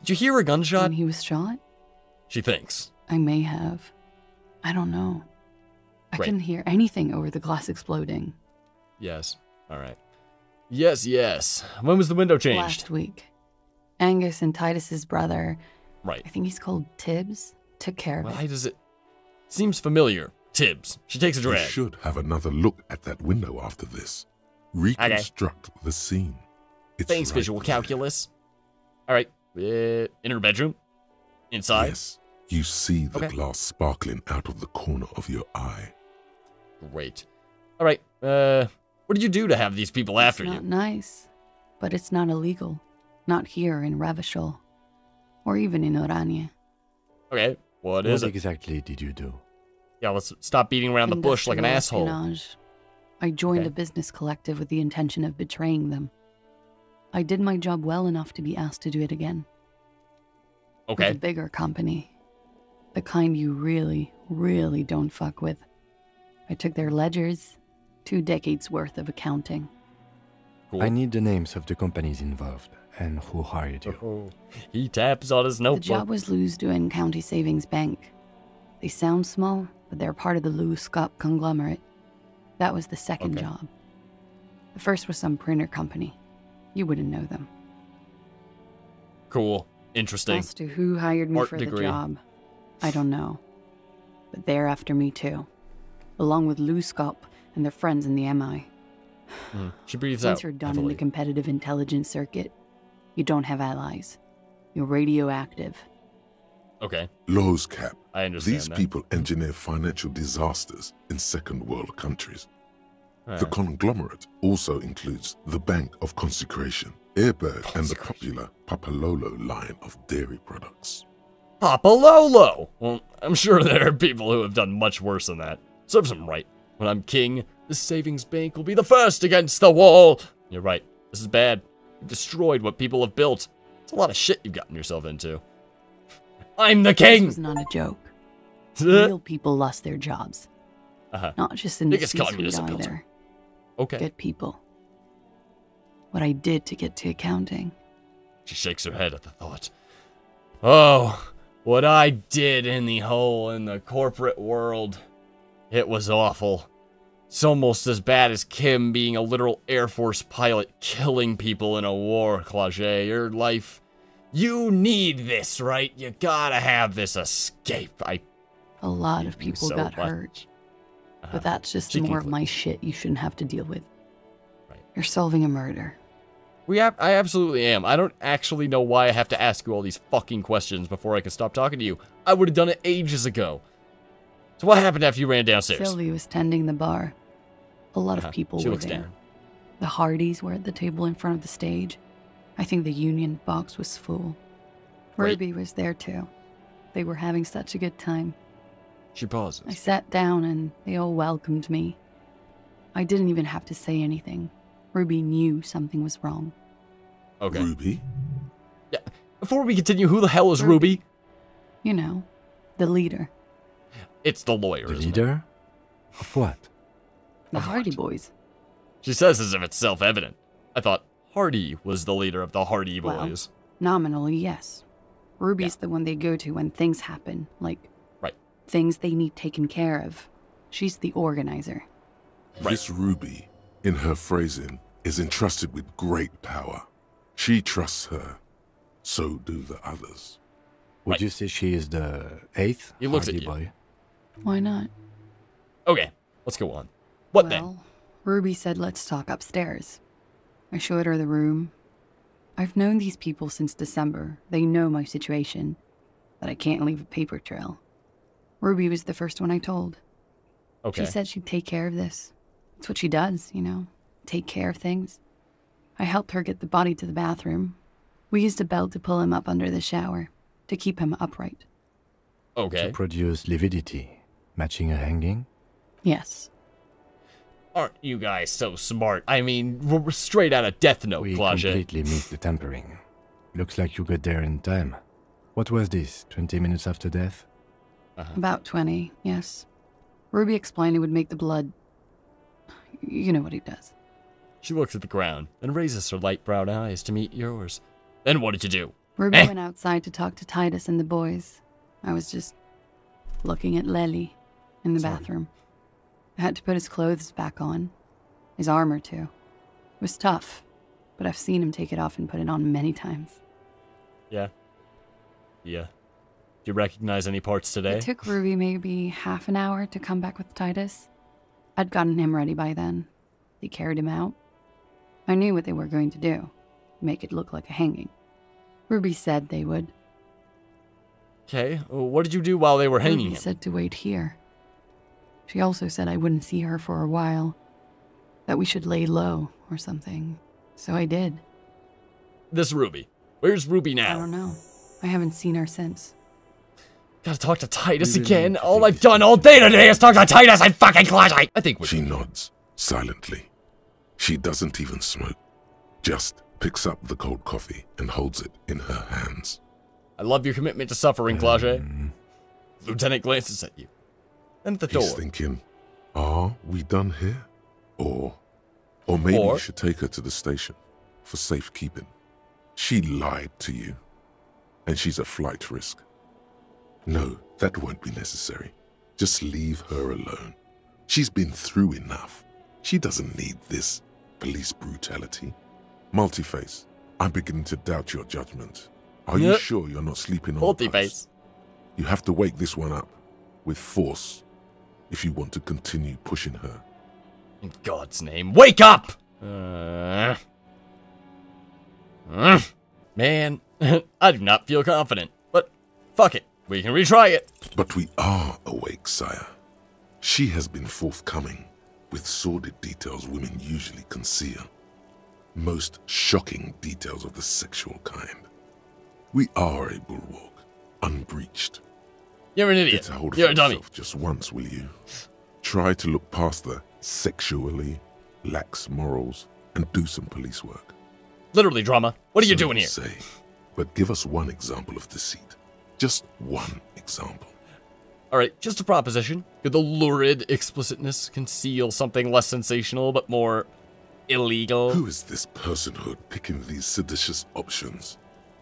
Did you hear a gunshot? When he was shot? She thinks. I may have. I don't know. I right. couldn't hear anything over the glass exploding. Yes. All right. Yes, yes. When was the window changed? Last week. Angus and Titus's brother, right. I think he's called Tibbs, took care of Why it. Why does it... Seems familiar. Tibbs. She takes a drag. You should have another look at that window after this. Reconstruct okay. the scene. It's Thanks, right visual there. calculus. All right. Uh, in her bedroom? Inside? Yes. You see the okay. glass sparkling out of the corner of your eye. Great. All right. Uh, what did you do to have these people it's after not you? Nice, but it's not illegal. Not here in Revachol, or even in Oranje. Okay. What is what it? exactly did you do? Yeah, let's stop beating around Industrial the bush like an asshole. Espionage. I joined okay. a business collective with the intention of betraying them. I did my job well enough to be asked to do it again. Okay. With a bigger company. The kind you really, really don't fuck with. I took their ledgers, two decades worth of accounting. Cool. I need the names of the companies involved and who hired you. Oh, he taps on his notebook. The job was Loosedoin County Savings Bank. They sound small, but they're part of the Luskop conglomerate. That was the second okay. job. The first was some printer company. You wouldn't know them. Cool. Interesting. As to who hired me Art for degree. the job, I don't know. But they're after me too. Along with Luskop and their friends in the M I. Mm. She breathes Since out. Since you're done heavily. in the competitive intelligence circuit, you don't have allies. You're radioactive. Okay. Lowe's cap. I understand These that. people engineer financial disasters in second world countries. Right. The conglomerate also includes the Bank of Consecration, Airbird, Consecration. and the popular Papalolo line of dairy products. Papalolo! Well, I'm sure there are people who have done much worse than that. Serves them right. When I'm king, the savings bank will be the first against the wall. You're right. This is bad. You've destroyed what people have built. It's a lot of shit you've gotten yourself into. I'm the king! This was not a joke. Real people lost their jobs. Uh-huh. Not just in the C-suite either. Okay. Good people. What I did to get to accounting. She shakes her head at the thought. Oh, what I did in the hole in the corporate world. It was awful. It's almost as bad as Kim being a literal Air Force pilot killing people in a war, Klaasje. Your life... You need this, right? You gotta have this escape. I. A lot of people so got much. hurt. Uh-huh. But that's just she more of my shit you shouldn't have to deal with. Right. You're solving a murder. We ab I absolutely am. I don't actually know why I have to ask you all these fucking questions before I can stop talking to you. I would have done it ages ago. So what happened after you ran downstairs? Sylvie was tending the bar. A lot uh-huh. of people she were there. Down. The Hardys were at the table in front of the stage. I think the union box was full. Ruby Wait. was there too. They were having such a good time. She pauses. I sat down and they all welcomed me. I didn't even have to say anything. Ruby knew something was wrong. Okay. Ruby? Yeah. Before we continue, who the hell is Ruby? Ruby? You know, the leader. It's the lawyer, the isn't leader? It? Of what? The of Hardy what? Boys. She says as if it's self-evident. I thought... Hardy was the leader of the Hardy Boys. Well, nominally, yes. Ruby's yeah. the one they go to when things happen, like right. things they need taken care of. She's the organizer. Right. This Ruby, in her phrasing, is entrusted with great power. She trusts her. So do the others. Would right. you say she is the eighth he looks Hardy at you. Boy? Why not? Okay, let's go on. What well, then? Ruby said, let's talk upstairs. I showed her the room. I've known these people since December. They know my situation, that I can't leave a paper trail. Ruby was the first one I told. Okay. She said she'd take care of this. It's what she does, you know, take care of things. I helped her get the body to the bathroom. We used a belt to pull him up under the shower, to keep him upright. Okay. To produce lividity, matching a hanging? Yes. Aren't you guys so smart? I mean, we're straight out of Death Note, Klaasje. We Klaasje. completely missed the tampering. Looks like you got there in time. What was this, twenty minutes after death? Uh-huh. About twenty, yes. Ruby explained it would make the blood... You know what he does. She looks at the ground and raises her light brown eyes to meet yours. Then what did you do? Ruby eh? went outside to talk to Titus and the boys. I was just looking at Lely in the Sorry. bathroom. I had to put his clothes back on. His armor, too. It was tough, but I've seen him take it off and put it on many times. Yeah. Yeah. Do you recognize any parts today? It took Ruby maybe half an hour to come back with Titus. I'd gotten him ready by then. They carried him out. I knew what they were going to do. Make it look like a hanging. Ruby said they would. Okay, well, what did you do while they were hanging Ruby him? said to wait here. She also said I wouldn't see her for a while. That we should lay low or something. So I did. This Ruby. Where's Ruby now? I don't know. I haven't seen her since. Gotta talk to Titus really again. All I've done all day today is talk to Titus. I fucking clutch. I, I think we're She nods, silently. She doesn't even smoke. Just picks up the cold coffee and holds it in her hands. I love your commitment to suffering, Klaasje. Um, Lieutenant glances at you. And at the door. He's thinking, are we done here? Or, or maybe or, you should take her to the station for safekeeping. She lied to you. And she's a flight risk. No, that won't be necessary. Just leave her alone. She's been through enough. She doesn't need this police brutality. Multiface, I'm beginning to doubt your judgment. Are yep. you sure you're not sleeping on Multiface? You have to wake this one up with force if you want to continue pushing her. In God's name, wake up! Uh, uh, man, I do not feel confident, but fuck it. We can retry it. But we are awake, sire. She has been forthcoming with sordid details women usually conceal. Most shocking details of the sexual kind. We are a bulwark, unbreached. You're an idiot. Get a hold of You're a dummy. Just once, will you? Try to look past the sexually lax morals and do some police work. Literally, drama. What are so you doing here? Say, but give us one example of deceit. Just one example. All right, just a proposition. Could the lurid explicitness conceal something less sensational but more illegal? Who is this personhood picking these seditious options?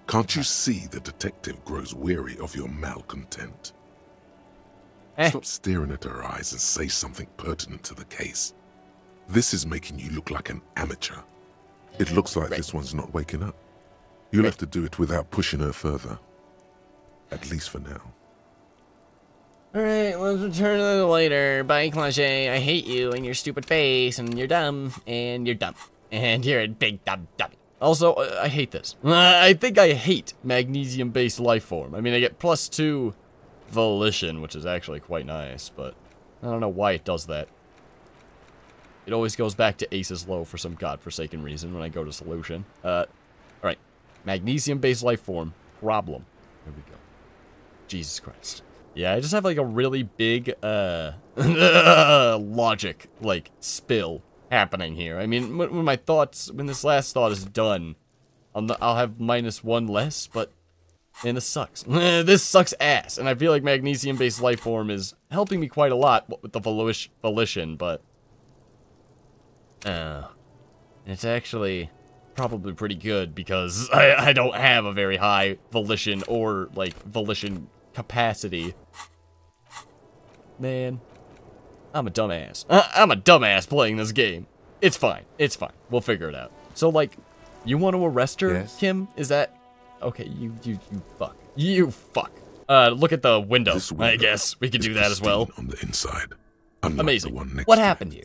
Can't you see the detective grows weary of your malcontent? Eh. Stop staring at her eyes and say something pertinent to the case. This is making you look like an amateur. It looks like right. this one's not waking up. You'll right. have to do it without pushing her further. At least for now. Alright, let's return a little later. Bye, Klaasje. I hate you and your stupid face, and you're dumb, and you're dumb. And you're a big dumb dummy. Also, uh, I hate this. Uh, I think I hate magnesium-based life form. I mean, I get plus two volition, which is actually quite nice, but I don't know why it does that. It always goes back to aces low for some godforsaken reason when I go to solution. Uh, Alright, magnesium-based life form. Problem. Here we go. Jesus Christ. Yeah, I just have like a really big uh, logic like spill happening here. I mean, when my thoughts, when this last thought is done, I'm not, I'll have minus one less, but, and this sucks. This sucks ass, and I feel like magnesium-based life form is helping me quite a lot with the volition, but, uh, it's actually probably pretty good because I, I don't have a very high volition or, like, volition capacity. Man, I'm a dumbass. I, I'm a dumbass playing this game. It's fine. It's fine. We'll figure it out. So, like, you want to arrest her, yes. Kim? Is that... Okay, you, you, you fuck. You fuck. Uh, look at the window, window I guess. We could do that as well. On the inside. Amazing. The one next what happened here?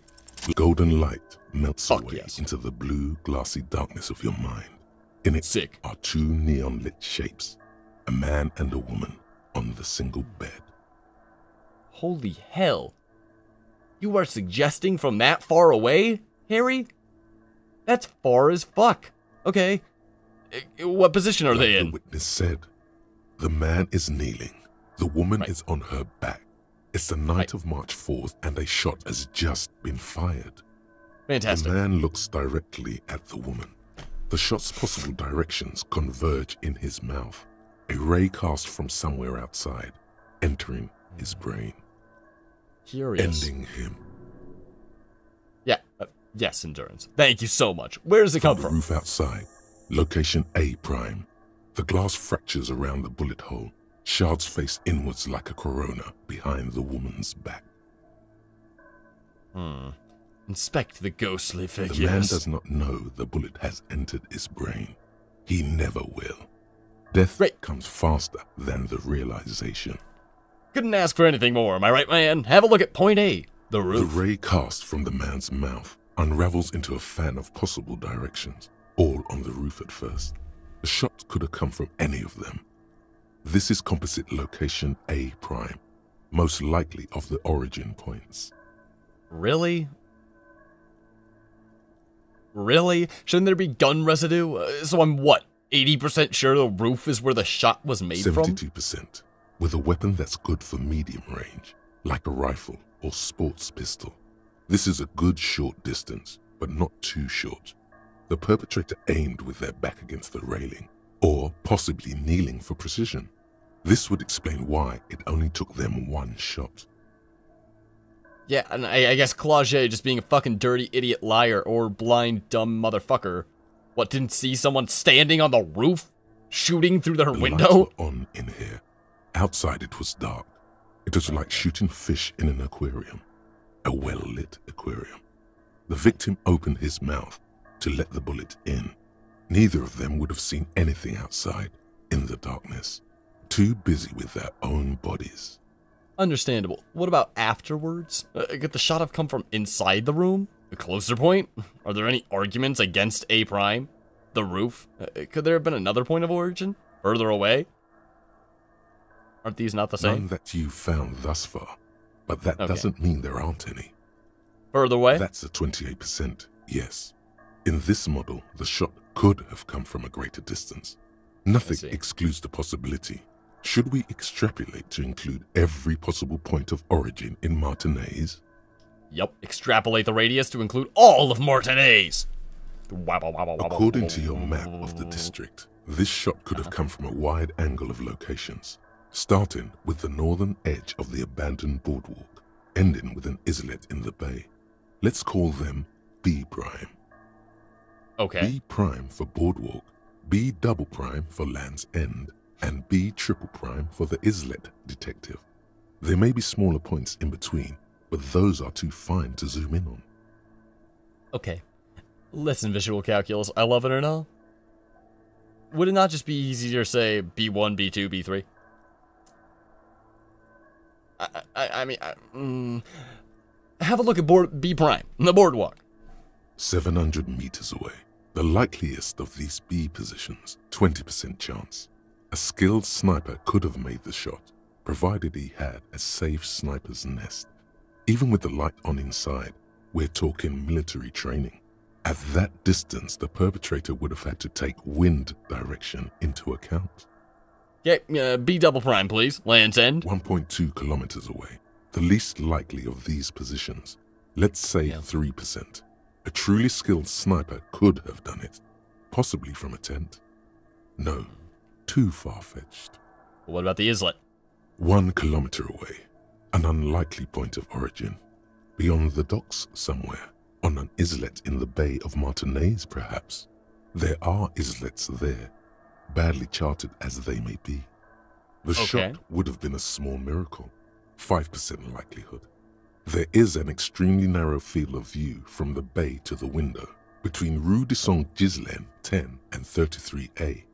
Golden light melts fuck away yes. into the blue, glassy darkness of your mind. In it Sick. are two neon-lit shapes, a man and a woman, on the single bed. Holy hell. You are suggesting from that far away, Harry? That's far as fuck. Okay. What position are like they in? The witness said, the man is kneeling. The woman right. is on her back. It's the night right. of March fourth, and a shot has just been fired. Fantastic. The man looks directly at the woman. The shot's possible directions converge in his mouth. A ray cast from somewhere outside, entering his brain. Curious. Ending him. Yeah, uh, yes, endurance. Thank you so much. Where does it come from? From the roof outside, location A prime. The glass fractures around the bullet hole. Shards face inwards like a corona behind the woman's back. Hmm. Inspect the ghostly figures. The man does not know the bullet has entered his brain. He never will. Death right. comes faster than the realization. Couldn't ask for anything more, am I right, man? Have a look at point A, the roof. The ray cast from the man's mouth unravels into a fan of possible directions, all on the roof at first. The shot could have come from any of them. This is composite location A prime, most likely of the origin points. Really? Really? Shouldn't there be gun residue? Uh, so I'm what, eighty percent sure the roof is where the shot was made seventy-two percent. From? seventy-two percent. With a weapon that's good for medium range, like a rifle or sports pistol. This is a good short distance, but not too short. The perpetrator aimed with their back against the railing, or possibly kneeling for precision. This would explain why it only took them one shot. Yeah, and I, I guess Klaasje just being a fucking dirty idiot liar or blind dumb motherfucker. What, didn't see someone standing on the roof, shooting through their the window? Lights were on in here. Outside it was dark. It was like shooting fish in an aquarium, a well-lit aquarium. The victim opened his mouth to let the bullet in. Neither of them would have seen anything outside in the darkness, too busy with their own bodies. Understandable. What about afterwards? Uh, could the shot have come from inside the room? A closer point? Are there any arguments against A prime? The roof? Uh, could there have been another point of origin? Further away? Aren't these not the same? None that you've found thus far, but that okay. doesn't mean there aren't any. Further away? That's a twenty-eight percent, yes. In this model, the shot could have come from a greater distance. Nothing excludes the possibility. Should we extrapolate to include every possible point of origin in Martinez? Yep, extrapolate the radius to include all of Martinez! According to your map of the district, this shot could have come from a wide angle of locations. Starting with the northern edge of the abandoned boardwalk, ending with an islet in the bay. Let's call them B prime. Okay. B prime for boardwalk, B double prime for Land's End, and B triple prime for the islet detective. There may be smaller points in between, but those are too fine to zoom in on. Okay. Listen, visual calculus, I love it or not. Would it not just be easier to say B one, B two, B three? I, I, I mean, I, mm, have a look at board B prime, the boardwalk. seven hundred meters away, the likeliest of these B positions, twenty percent chance. A skilled sniper could have made the shot, provided he had a safe sniper's nest. Even with the light on inside, we're talking military training. At that distance, the perpetrator would have had to take wind direction into account. Yeah, uh, B double prime, please. Land's End. one point two kilometers away. The least likely of these positions. Let's say yeah. three percent. A truly skilled sniper could have done it. Possibly from a tent. No, too far-fetched. Well, what about the islet? One kilometer away. An unlikely point of origin. Beyond the docks somewhere. On an islet in the Bay of Martinez, perhaps. There are islets there. Badly charted as they may be. The okay. shot would have been a small miracle, five percent likelihood. There is an extremely narrow field of view from the bay to the window, between Rue de Saint-Ghislaine ten and thirty-three A.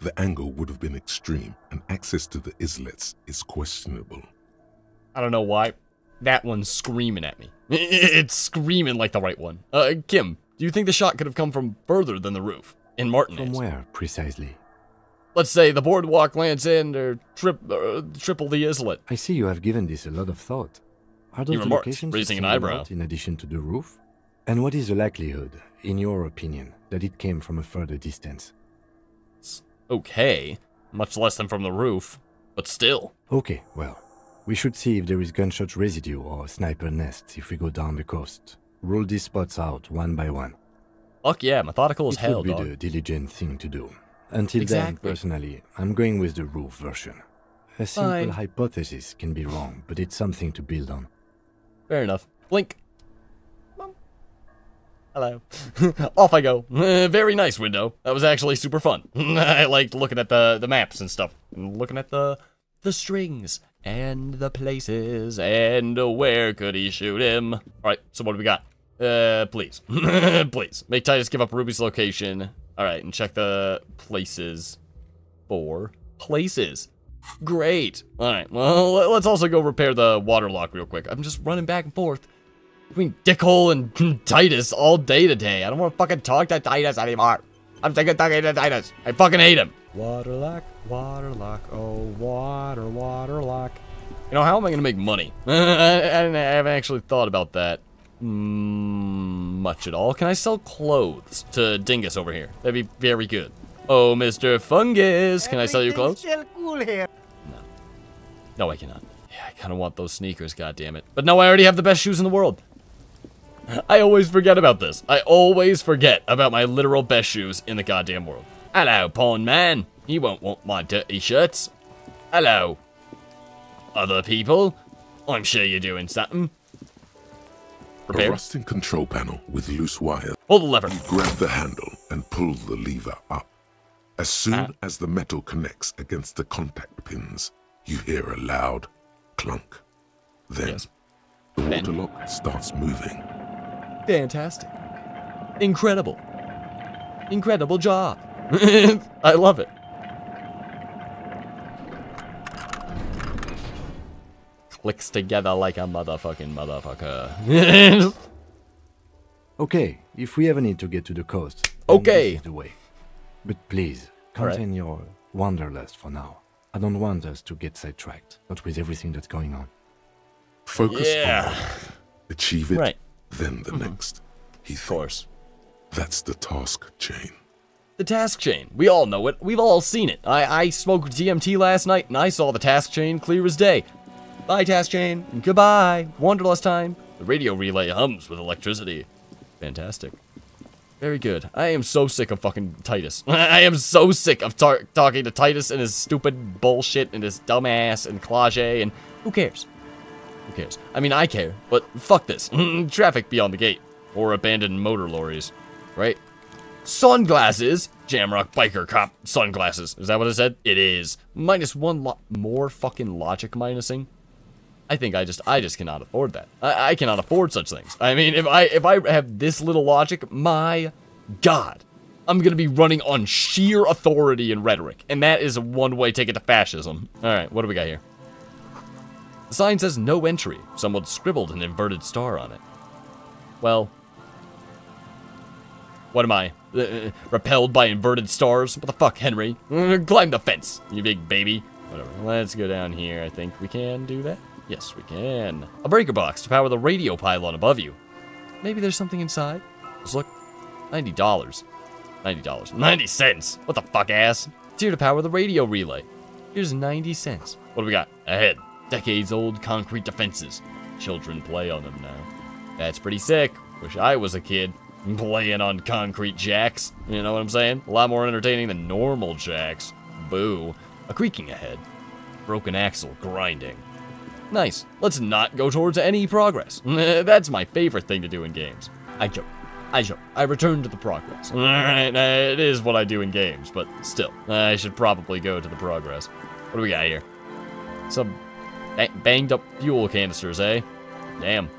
The angle would have been extreme, and access to the islets is questionable. I don't know why. That one's screaming at me. It's screaming like the right one. Uh, Kim, do you think the shot could have come from further than the roof? in Martinez. From where, precisely? Let's say the boardwalk, Land's End, or trip, uh, Triple the Islet. I see you have given this a lot of thought. Are those locations raising an eyebrow in addition to the roof? And what is the likelihood, in your opinion, that it came from a further distance? It's okay. Much less than from the roof, but still. Okay, well, we should see if there is gunshot residue or sniper nests if we go down the coast. Rule these spots out one by one. Fuck yeah, methodical as hell, dog. It would be the diligent thing to do. Until exactly. then, personally, I'm going with the roof version. A simple Fine. hypothesis can be wrong, but it's something to build on. Fair enough. Blink. Mom. Hello. Off I go. Uh, very nice window. That was actually super fun. I liked looking at the, the maps and stuff. And looking at the, the strings and the places and where could he shoot him. Alright, so what do we got? Uh, please. Please. Make Titus give up Ruby's location. Alright, and check the places for places. Great. Alright, well, let's also go repair the water lock real quick. I'm just running back and forth between Dickhole and Titus all day today. I don't want to fucking talk to Titus anymore. I'm sick of talking to Titus. I fucking hate him. Water lock, water lock, oh, water, water lock. You know, how am I going to make money? I, I, I haven't actually thought about that. Much at all. Can I sell clothes to Dingus over here? That'd be very good. Oh, Mister Fungus, can I sell you clothes? Still cool here. No. No, I cannot. Yeah, I kind of want those sneakers, goddammit. But no, I already have the best shoes in the world. I always forget about this. I always forget about my literal best shoes in the goddamn world. Hello, pawn man. You won't want my dirty shirts. Hello, other people. I'm sure you're doing something. Repair. A rusting control panel with loose wire. Pull the lever. You grab the handle and pull the lever up. As soon ah. as the metal connects against the contact pins, you hear a loud clunk. Then, yes. the water then. lock starts moving. Fantastic. Incredible. Incredible job. I love it. Clicks together like a motherfucking motherfucker. Okay, if we ever need to get to the coast, okay, the way. But please contain right. your wanderlust for now. I don't want us to get sidetracked. Not with everything that's going on. Focus yeah. on one, achieve it, right. then the mm-hmm. next. He thinks. That's the task chain. The task chain. We all know it. We've all seen it. I I smoked D M T last night and I saw the task chain clear as day. Bye, task chain. Goodbye. Wanderlust time. The radio relay hums with electricity. Fantastic. Very good. I am so sick of fucking Titus. I am so sick of tar talking to Titus and his stupid bullshit and his dumbass and Klaasje and who cares? Who cares? I mean, I care, but fuck this. Traffic beyond the gate. Or abandoned motor lorries. Right? Sunglasses. Jamrock biker cop sunglasses. Is that what I said? It is. Minus one lot more fucking logic minusing. I think I just, I just cannot afford that. I, I cannot afford such things. I mean, if I, if I have this little logic, my God, I'm going to be running on sheer authority and rhetoric. And that is a one-way ticket to fascism. All right, what do we got here? The sign says no entry. Someone scribbled an inverted star on it. Well, what am I? Uh, repelled by inverted stars? What the fuck, Henry? Uh, climb the fence, you big baby. Whatever, let's go down here. I think we can do that. Yes, we can. A breaker box to power the radio pylon above you. Maybe there's something inside. Let's look. Ninety dollars. Ninety dollars. Ninety cents. What the fuck, ass? It's here to power the radio relay. Here's ninety cents. What do we got? Ahead. Decades-old concrete defenses. Children play on them now. That's pretty sick. Wish I was a kid playing on concrete jacks. You know what I'm saying? A lot more entertaining than normal jacks. Boo. A creaking ahead. Broken axle grinding. Nice. Let's not go towards any progress. That's my favorite thing to do in games. I joke. I joke. I return to the progress. All right, it is what I do in games, but still, I should probably go to the progress. What do we got here? Some ba banged up fuel canisters, eh? Damn.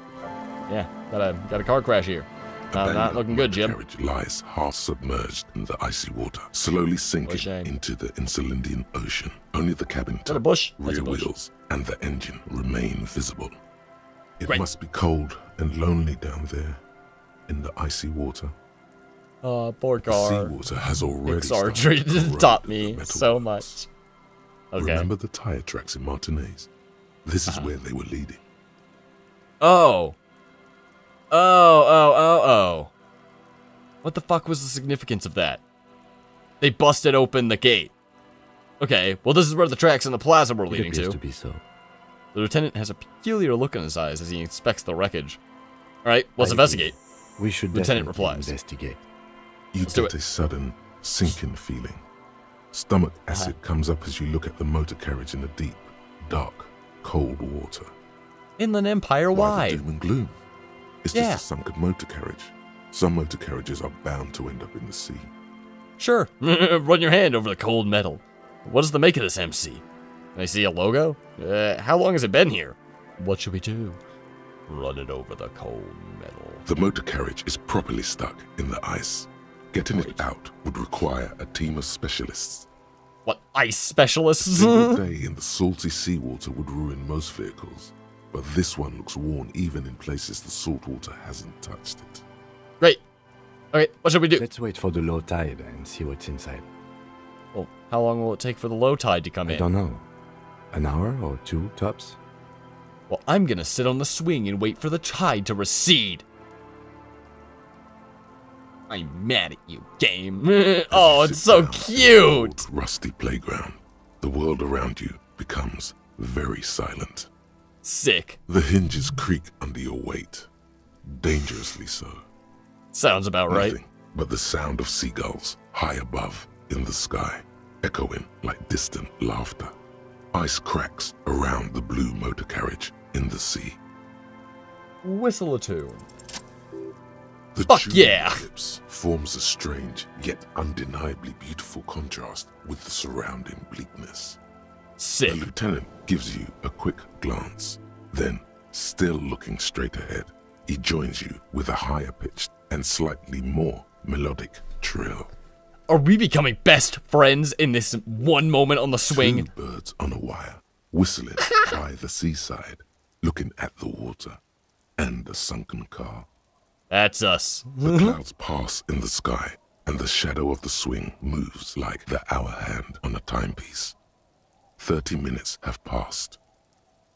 Yeah, got a got a car crash here. Not, not looking good, Jim. The carriage lies half submerged in the icy water, slowly sinking into the Insulindian Ocean. Only the cabin top, bush? rear bush. wheels, and the engine remain visible. It Great. must be cold and lonely down there in the icy water. Uh, poor car. Seawater has already Exartry to taught me so much. Okay. Remember the tire tracks in Martinez? This is uh-huh. where they were leading. Oh. Oh, oh, oh, oh. What the fuck was the significance of that? They busted open the gate. Okay, well this is where the tracks in the plaza were leading to. It appears to be so. The lieutenant has a peculiar look on his eyes as he inspects the wreckage. Alright, let's I investigate. We should Lieutenant replies. Investigate. You get a sudden sinking feeling. Stomach acid uh-huh. comes up as you look at the motor carriage in the deep, dark, cold water. Inland Empire wide. Why the doom and gloom? It's yeah. just a sunken motor carriage. Some motor carriages are bound to end up in the sea. Sure. Run your hand over the cold metal. What is the make of this M C? I see a logo? Uh, how long has it been here? What should we do? Run it over the cold metal. The motor carriage is properly stuck in the ice. Getting Great. it out would require a team of specialists. What, ice specialists? A single day in the salty seawater would ruin most vehicles, but this one looks worn even in places the salt water hasn't touched it. Great. Okay, what should we do? Let's wait for the low tide and see what's inside. Well, how long will it take for the low tide to come in? I don't know. An hour or two, tops? Well, I'm gonna sit on the swing and wait for the tide to recede. I'm mad at you, game. Oh, it's so cute! Old, rusty playground. The world around you becomes very silent. Sick. The hinges creak under your weight. Dangerously so. Sounds about Nothing right. but the sound of seagulls high above in the sky, echoing like distant laughter. Ice cracks around the blue motor carriage in the sea. Whistle a tune. The Fuck June yeah! eclipse forms a strange yet undeniably beautiful contrast with the surrounding bleakness. Sick. The lieutenant gives you a quick glance, then, still looking straight ahead, he joins you with a higher pitched and slightly more melodic trill. Are we becoming best friends in this one moment on the swing? Two birds on a wire, whistling by the seaside, looking at the water and the sunken car. That's us. The clouds pass in the sky, and the shadow of the swing moves like the hour hand on a timepiece. Thirty minutes have passed.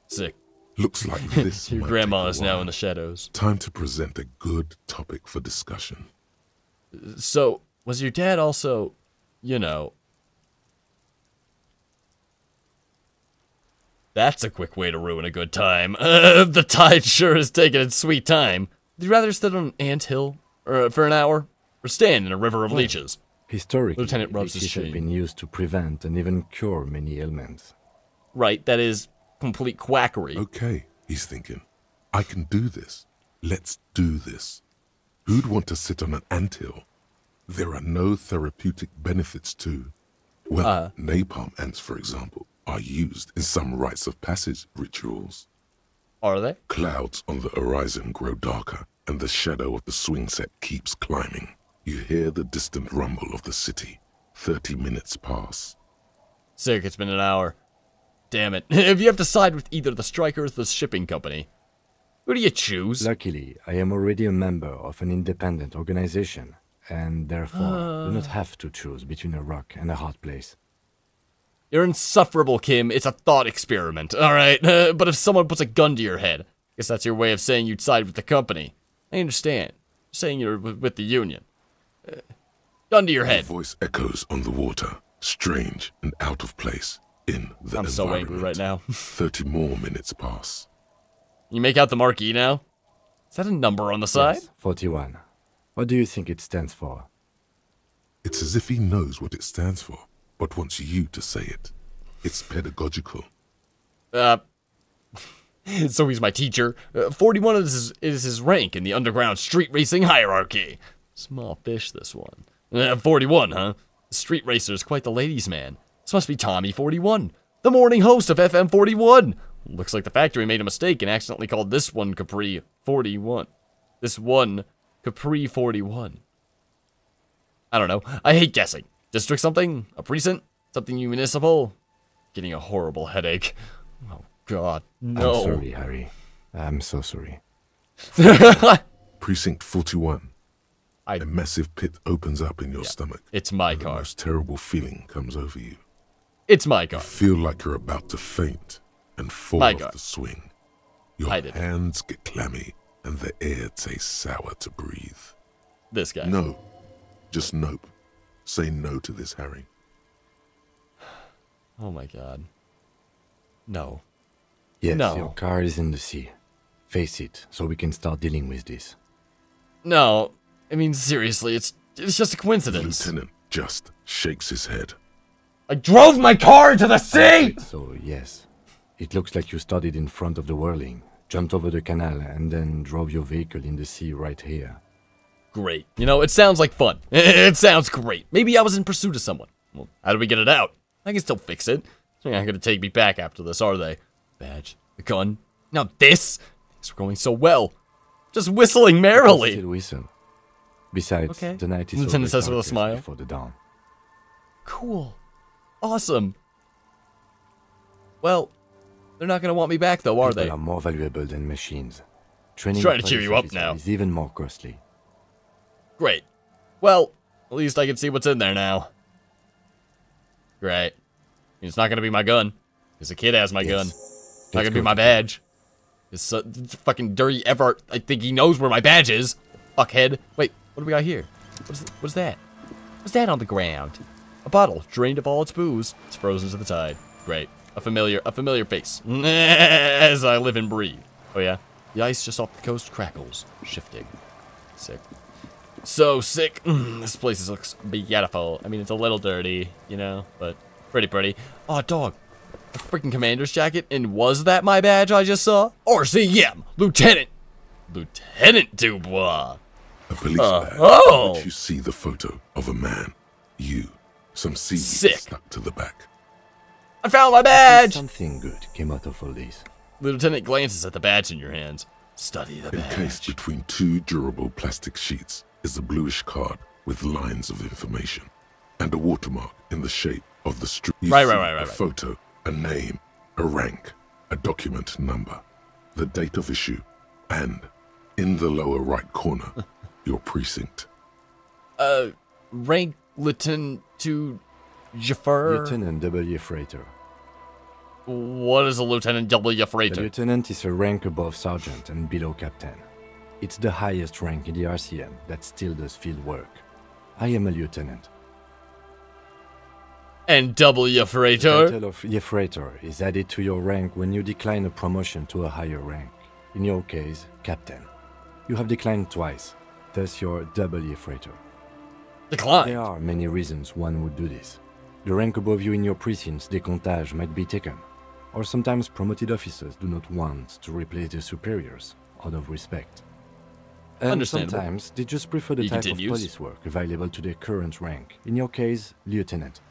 Sick. Looks like this. Your grandma is now in the shadows. Time to present a good topic for discussion. So... was your dad also, you know... That's a quick way to ruin a good time. Uh, the tide sure is taking its sweet time. Would you rather sit on an anthill uh, for an hour or stand in a river of well, leeches? Historically, Lieutenant rubs his chin. Leeches have been used to prevent and even cure many ailments. Right, that is complete quackery. Okay, he's thinking. I can do this. Let's do this. Who'd want to sit on an anthill? There are no therapeutic benefits to, well, uh, napalm ants, for example, are used in some rites of passage rituals. Are they? Clouds on the horizon grow darker, and the shadow of the swing set keeps climbing. You hear the distant rumble of the city. Thirty minutes pass. Sick, it's been an hour. Damn it. If you have to side with either the strikers or the shipping company, who do you choose? Luckily, I am already a member of an independent organization. And therefore, uh, do not have to choose between a rock and a hot place. You're insufferable, Kim. It's a thought experiment, alright? Uh, but if someone puts a gun to your head, I guess that's your way of saying you'd side with the company. I understand. You're saying you're with the union. Uh, gun to your head. Your voice echoes on the water, strange and out of place in the environment. I'm so angry right now. Thirty more minutes pass. You make out the marquee now? Is that a number on the side? Yes, forty-one. What do you think it stands for? It's as if he knows what it stands for, but wants you to say it. It's pedagogical. Uh, so he's my teacher. Uh, forty-one is, is his rank in the underground street racing hierarchy. Small fish, this one. Uh, forty-one, huh? Street racer's quite the ladies' man. This must be Tommy forty-one, the morning host of F M forty-one. Looks like the factory made a mistake and accidentally called this one Capri forty-one. This one... Capri forty-one. I don't know. I hate guessing. District something? A precinct? Something municipal? Getting a horrible headache. Oh, God. No. I'm sorry, Harry. I'm so sorry. Precinct forty-one. I... A massive pit opens up in your yeah, stomach. It's my car. The most terrible feeling comes over you. It's my car. You feel like you're about to faint and fall my off car. the swing. Your I hands get clammy and the air tastes sour to breathe. This guy. No. Just nope. Say no to this, Harry. Oh my god. No. Yes, no. Your car is in the sea. Face it, so we can start dealing with this. No. I mean, seriously, it's it's just a coincidence. Lieutenant just shakes his head. I drove my car into the sea! So, yes. It looks like you started in front of the whirling, jumped over the canal, and then drove your vehicle in the sea right here. Great. You know, it sounds like fun. It sounds great. Maybe I was in pursuit of someone. Well, how do we get it out? I can still fix it. They're not gonna take me back after this, are they? Badge. The gun. Now this? It's going so well. Just whistling merrily. Still whistle. Besides, okay. the night is Lieutenant says with a smile. Before the dawn. Cool. Awesome. Well, they're not going to want me back, though, are People they? are more valuable than machines. Training trying to cheer you up now. Is even more costly. Great. Well, at least I can see what's in there now. Great. It's not going to be my gun. Because the kid has my yes. gun. It's not going to be my badge. This uh, fucking dirty Everart. I think he knows where my badge is. Fuckhead. Wait, what do we got here? What's, what's that? What's that on the ground? A bottle, drained of all its booze. It's frozen to the tide. Great. A familiar, a familiar face. As I live and breathe. Oh yeah? The ice just off the coast crackles. Shifting. Sick. So sick. Mm, this place looks beautiful. I mean, it's a little dirty, you know, but pretty pretty. Aw, oh, dog. A freaking commander's jacket, and was that my badge I just saw? R C M! Lieutenant! Lieutenant Dubois! A police uh, badge. Oh! But you see the photo of a man. You. Some seaweed Sick. stuck to the back. I found my badge! Something good came out of all these. The lieutenant glances at the badge in your hands. Study the badge. Encased between two durable plastic sheets is a bluish card with lines of information and a watermark in the shape of the street. Right, right, right, right. A right. photo, a name, a rank, a document number, the date of issue, and in the lower right corner, your precinct. Uh, rank Lieutenant to Jaffer? Lieutenant W. Freighter. What is a Lieutenant W. Freighter? A lieutenant is a rank above sergeant and below captain. It's the highest rank in the R C M that still does field work. I am a lieutenant. And W. Freighter? The title of Gefreiter is added to your rank when you decline a promotion to a higher rank. In your case, captain. You have declined twice, thus your W. Freighter. Decline. There are many reasons one would do this. The rank above you in your precinct's decomptage might be taken, or sometimes promoted officers do not want to replace their superiors out of respect. And sometimes they just prefer the he type continues. of police work available to their current rank. In your case, lieutenant.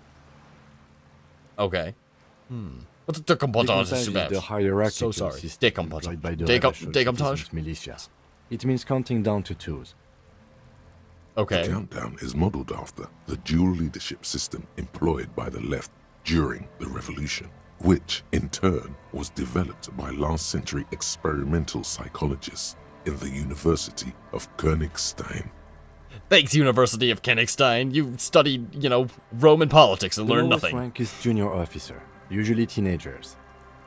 Okay. Hmm. What's the decomptage? The hierarchical so sorry. system decomptage. by the Decom decomptage militias. It means counting down to twos. Okay. The countdown is modeled after the dual leadership system employed by the left during the revolution, which in turn was developed by last century experimental psychologists in the University of Königstein. Thanks, University of Königstein. You studied, you know, Roman politics and learned nothing. The rank is junior officer, usually teenagers.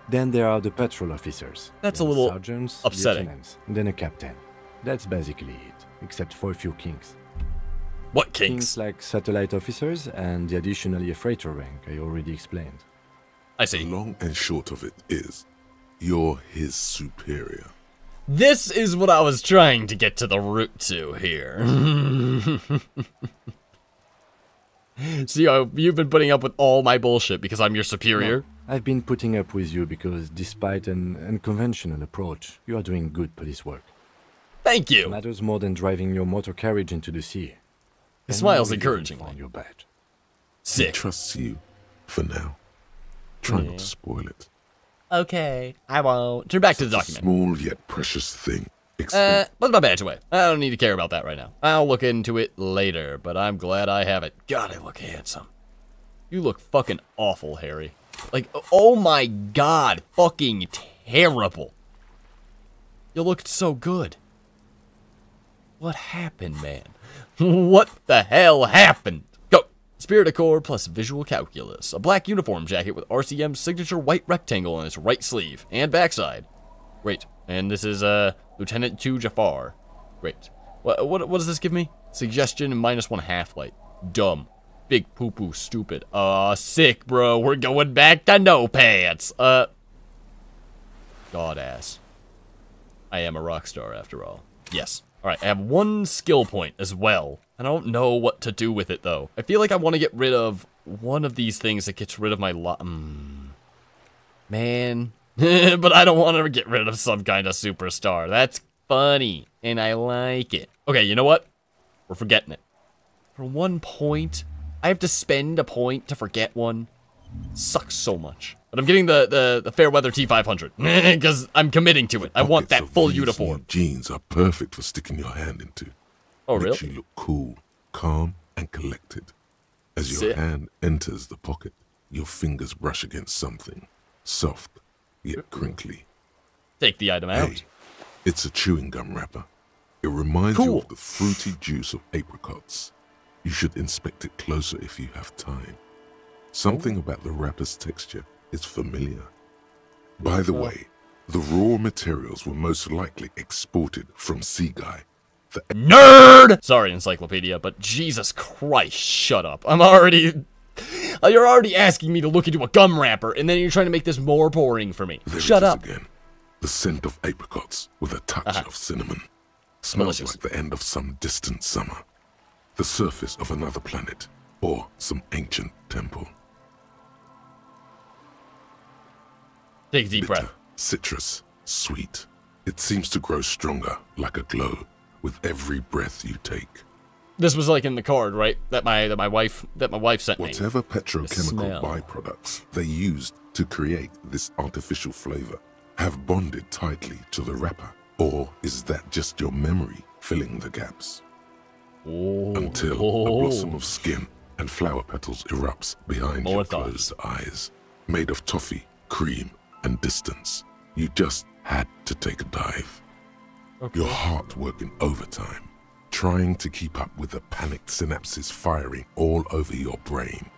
Then there are the patrol officers. That's a little sergeants, upsetting. Then a captain. That's basically it, except for a few kinks. What kinks? Things like satellite officers and the additional freighter rank I already explained. I see. The long and short of it is, you're his superior. This is what I was trying to get to the root to here. See, so you've been putting up with all my bullshit because I'm your superior. No, I've been putting up with you because despite an unconventional approach, you are doing good police work. Thank you. It matters more than driving your motor carriage into the sea. The smile's encouragingly. Your badge. Sick. He trusts you for now. Try yeah. not to spoil it. Okay, I won't. Turn back Such to the document. A small yet precious thing. Uh, put my badge away. I don't need to care about that right now. I'll look into it later, but I'm glad I have it. God, I look handsome. You look fucking awful, Harry. Like, oh my god, fucking terrible. You looked so good. What happened, man? What the hell happened? Go! Spirit Accord plus Visual Calculus. A black uniform jacket with R C M's signature white rectangle on its right sleeve and backside. Great. And this is, uh, Lieutenant two Jafar. Great. What, what, what does this give me? Suggestion minus one half light. Dumb. Big poo-poo stupid. Uh, sick, bro. We're going back to no pants. Uh. God ass. I am a rock star after all. Yes. Alright, I have one skill point as well. I don't know what to do with it, though. I feel like I want to get rid of one of these things that gets rid of my lot. Mm. Man. But I don't want to get rid of some kind of superstar. That's funny. And I like it. Okay, you know what? We're forgetting it. For one point, I have to spend a point to forget one. Sucks so much. But I'm getting the, the, the Fairweather T five hundred. Because I'm committing to it. I want that full uniform. Jeans are perfect for sticking your hand into. Oh, really? Makes you look cool, calm, and collected. As your hand enters the pocket, your fingers brush against something. Soft, yet crinkly. Take the item out. Hey, it's a chewing gum wrapper. It reminds cool. you of the fruity juice of apricots. You should inspect it closer if you have time. Something oh. about the wrapper's texture is familiar. By the way, the raw materials were most likely exported from Sea Guy. The nerd! Sorry, Encyclopedia, but Jesus Christ, shut up. I'm already... You're already asking me to look into a gum wrapper, and then you're trying to make this more boring for me. There shut it is up. Again. The scent of apricots with a touch uh-huh. of cinnamon. Smells delicious. Like the end of some distant summer. The surface of another planet, or some ancient temple. Take a deep bitter, breath. Citrus, sweet. It seems to grow stronger, like a glow, with every breath you take. This was like in the card, right? That my that my wife that my wife sent Whatever me. Whatever petrochemical byproducts they used to create this artificial flavor have bonded tightly to the wrapper, or is that just your memory filling the gaps? Oh. Until a blossom of skin and flower petals erupts behind More your thoughts. closed eyes, made of toffee, cream, and distance. You just had to take a dive. Okay. Your heart working overtime, trying to keep up with the panicked synapses firing all over your brain,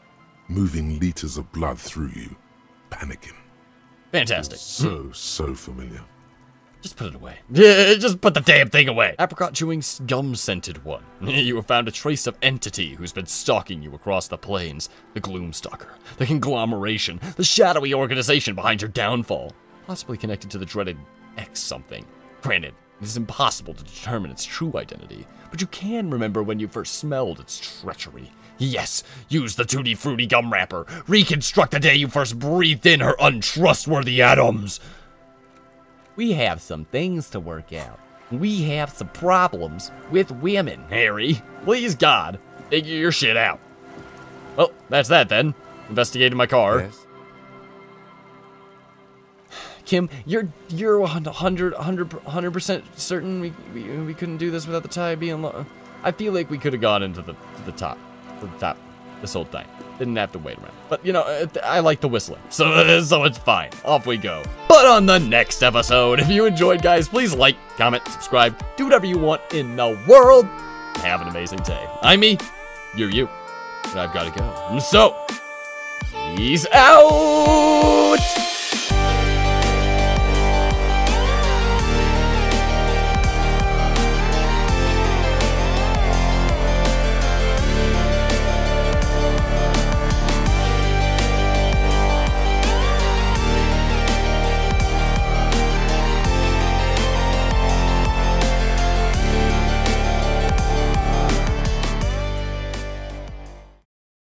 moving liters of blood through you, panicking. Fantastic. It's so, so familiar. Just put it away. Yeah, just put the damn thing away. Apricot chewing gum-scented one. You have found a trace of entity who's been stalking you across the plains. The Gloomstalker, the conglomeration, the shadowy organization behind your downfall. Possibly connected to the dreaded X-something. Granted, it is impossible to determine its true identity, but you can remember when you first smelled its treachery. Yes, use the Tutti Frutti gum wrapper. Reconstruct the day you first breathed in her untrustworthy atoms. We have some things to work out. We have some problems with women, Harry. Please, God, figure your shit out. Well, that's that then. Investigated my car. Yes. Kim, you're you're one hundred percent certain we, we we couldn't do this without the tie being low. I feel like we could have gone into the to the top, to the top, this whole thing. Didn't have to wait around. But, you know, I like the whistling, so, so it's fine. Off we go. But on the next episode, if you enjoyed, guys, please like, comment, subscribe, do whatever you want in the world. Have an amazing day. I'm me, you're you, and I've got to go. So, peace out!